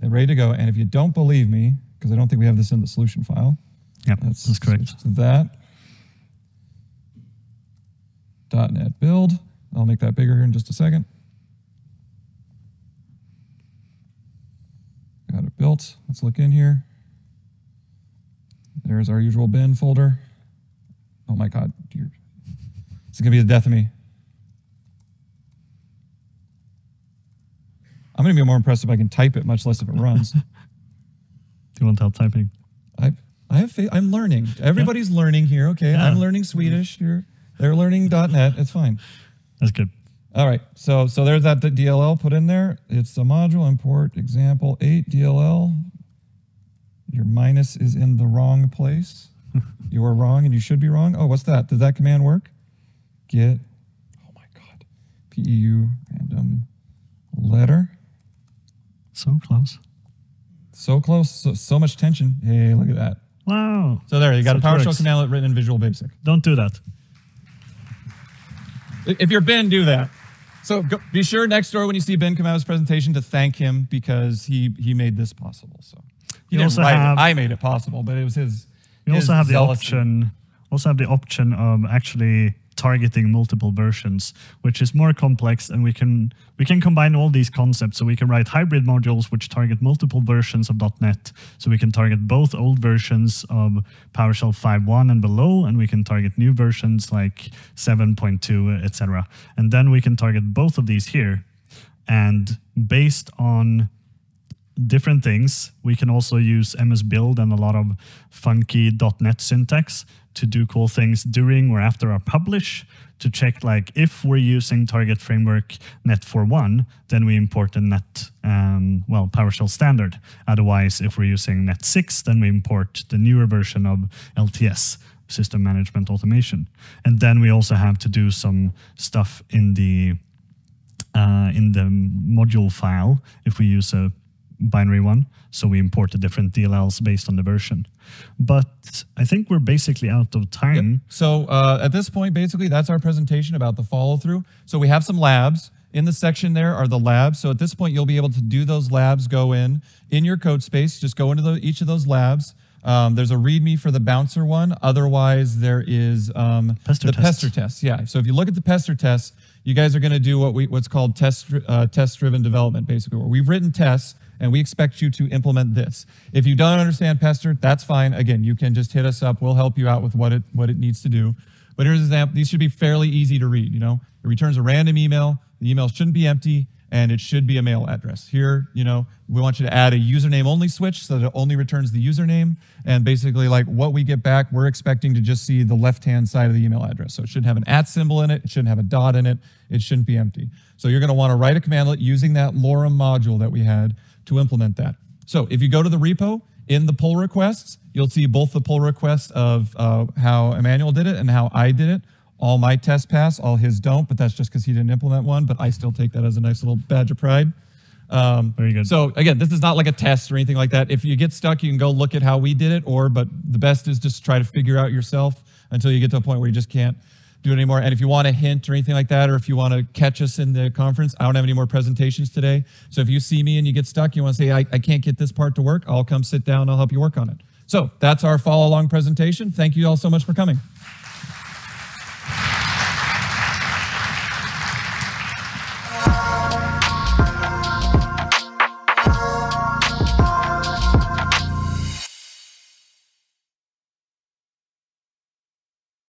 and ready to go. And if you don't believe me, because I don't think we have this in the solution file. Yeah, that's correct. To that, .NET build. I'll make that bigger here in just a second. Got it built. Let's look in here. There's our usual bin folder. Oh my God, dear. This is gonna be the death of me. I'm gonna be more impressed if I can type it, much less if it runs. Do you want help typing? I have faith. I'm learning. Everybody's learning here. Okay, yeah. I'm learning Swedish. They're learning .NET. It's fine. That's good. All right, so there's that DLL put in there. It's a module import example 8 DLL. Your minus is in the wrong place. You are wrong and you should be wrong. Oh, what's that? Did that command work? Git, oh my God, PEU random letter. So close. So close, so much tension. Hey, look at that. Wow. So there, you got a PowerShell commandlet written in Visual Basic. Don't do that. If you're Ben, do that. So go, be sure next door when you see Ben come out of his presentation to thank him because he made this possible. So he didn't write it. I made it possible, but it was his. You also have the option of actually targeting multiple versions, which is more complex, and we can combine all these concepts. So we can write hybrid modules which target multiple versions of .NET. So we can target both old versions of PowerShell 5.1 and below, and we can target new versions like 7.2, etc. And then we can target both of these here, and based on different things, we can also use MS Build and a lot of funky .NET syntax to do cool things during or after our publish to check, like, if we're using target framework net 4.1, then we import the net, well, PowerShell standard. Otherwise, if we're using net 6, then we import the newer version of LTS, System Management Automation. And then we also have to do some stuff in the module file if we use a binary one, so we import the different DLLs based on the version. But I think we're basically out of time. Yep. So at this point, basically, that's our presentation about the follow-through. So we have some labs. In the section there are the labs. So at this point, you'll be able to do those labs, go in your code space, just go into each of those labs. There's a README for the bouncer one. Otherwise, there is the Pester test. Yeah, so if you look at the Pester test, you guys are gonna do what's called test-driven development, basically, where we've written tests and we expect you to implement this. If you don't understand Pester, that's fine. Again, you can just hit us up. We'll help you out with what it needs to do. But here's an example. These should be fairly easy to read. You know, it returns a random email. The email shouldn't be empty, and it should be a mail address. Here, you know, we want you to add a username only switch so that it only returns the username. And basically, like, what we get back, we're expecting to just see the left-hand side of the email address. So it shouldn't have an @ symbol in it. It shouldn't have a dot in it. It shouldn't be empty. So you're going to want to write a commandlet using that lorem module that we had to implement that. So if you go to the repo, in the pull requests, you'll see both the pull request of how Emanuel did it and how I did it. All my tests pass, all his don't, but that's just because he didn't implement one, but I still take that as a nice little badge of pride. Very good. So again, this is not like a test or anything like that. If you get stuck, you can go look at how we did it, but the best is just try to figure out yourself until you get to a point where you just can't do it anymore. And if you want a hint or anything like that, or if you want to catch us in the conference, I don't have any more presentations today. So if you see me and you get stuck, you want to say, I can't get this part to work, I'll come sit down, I'll help you work on it. So that's our follow-along presentation. Thank you all so much for coming.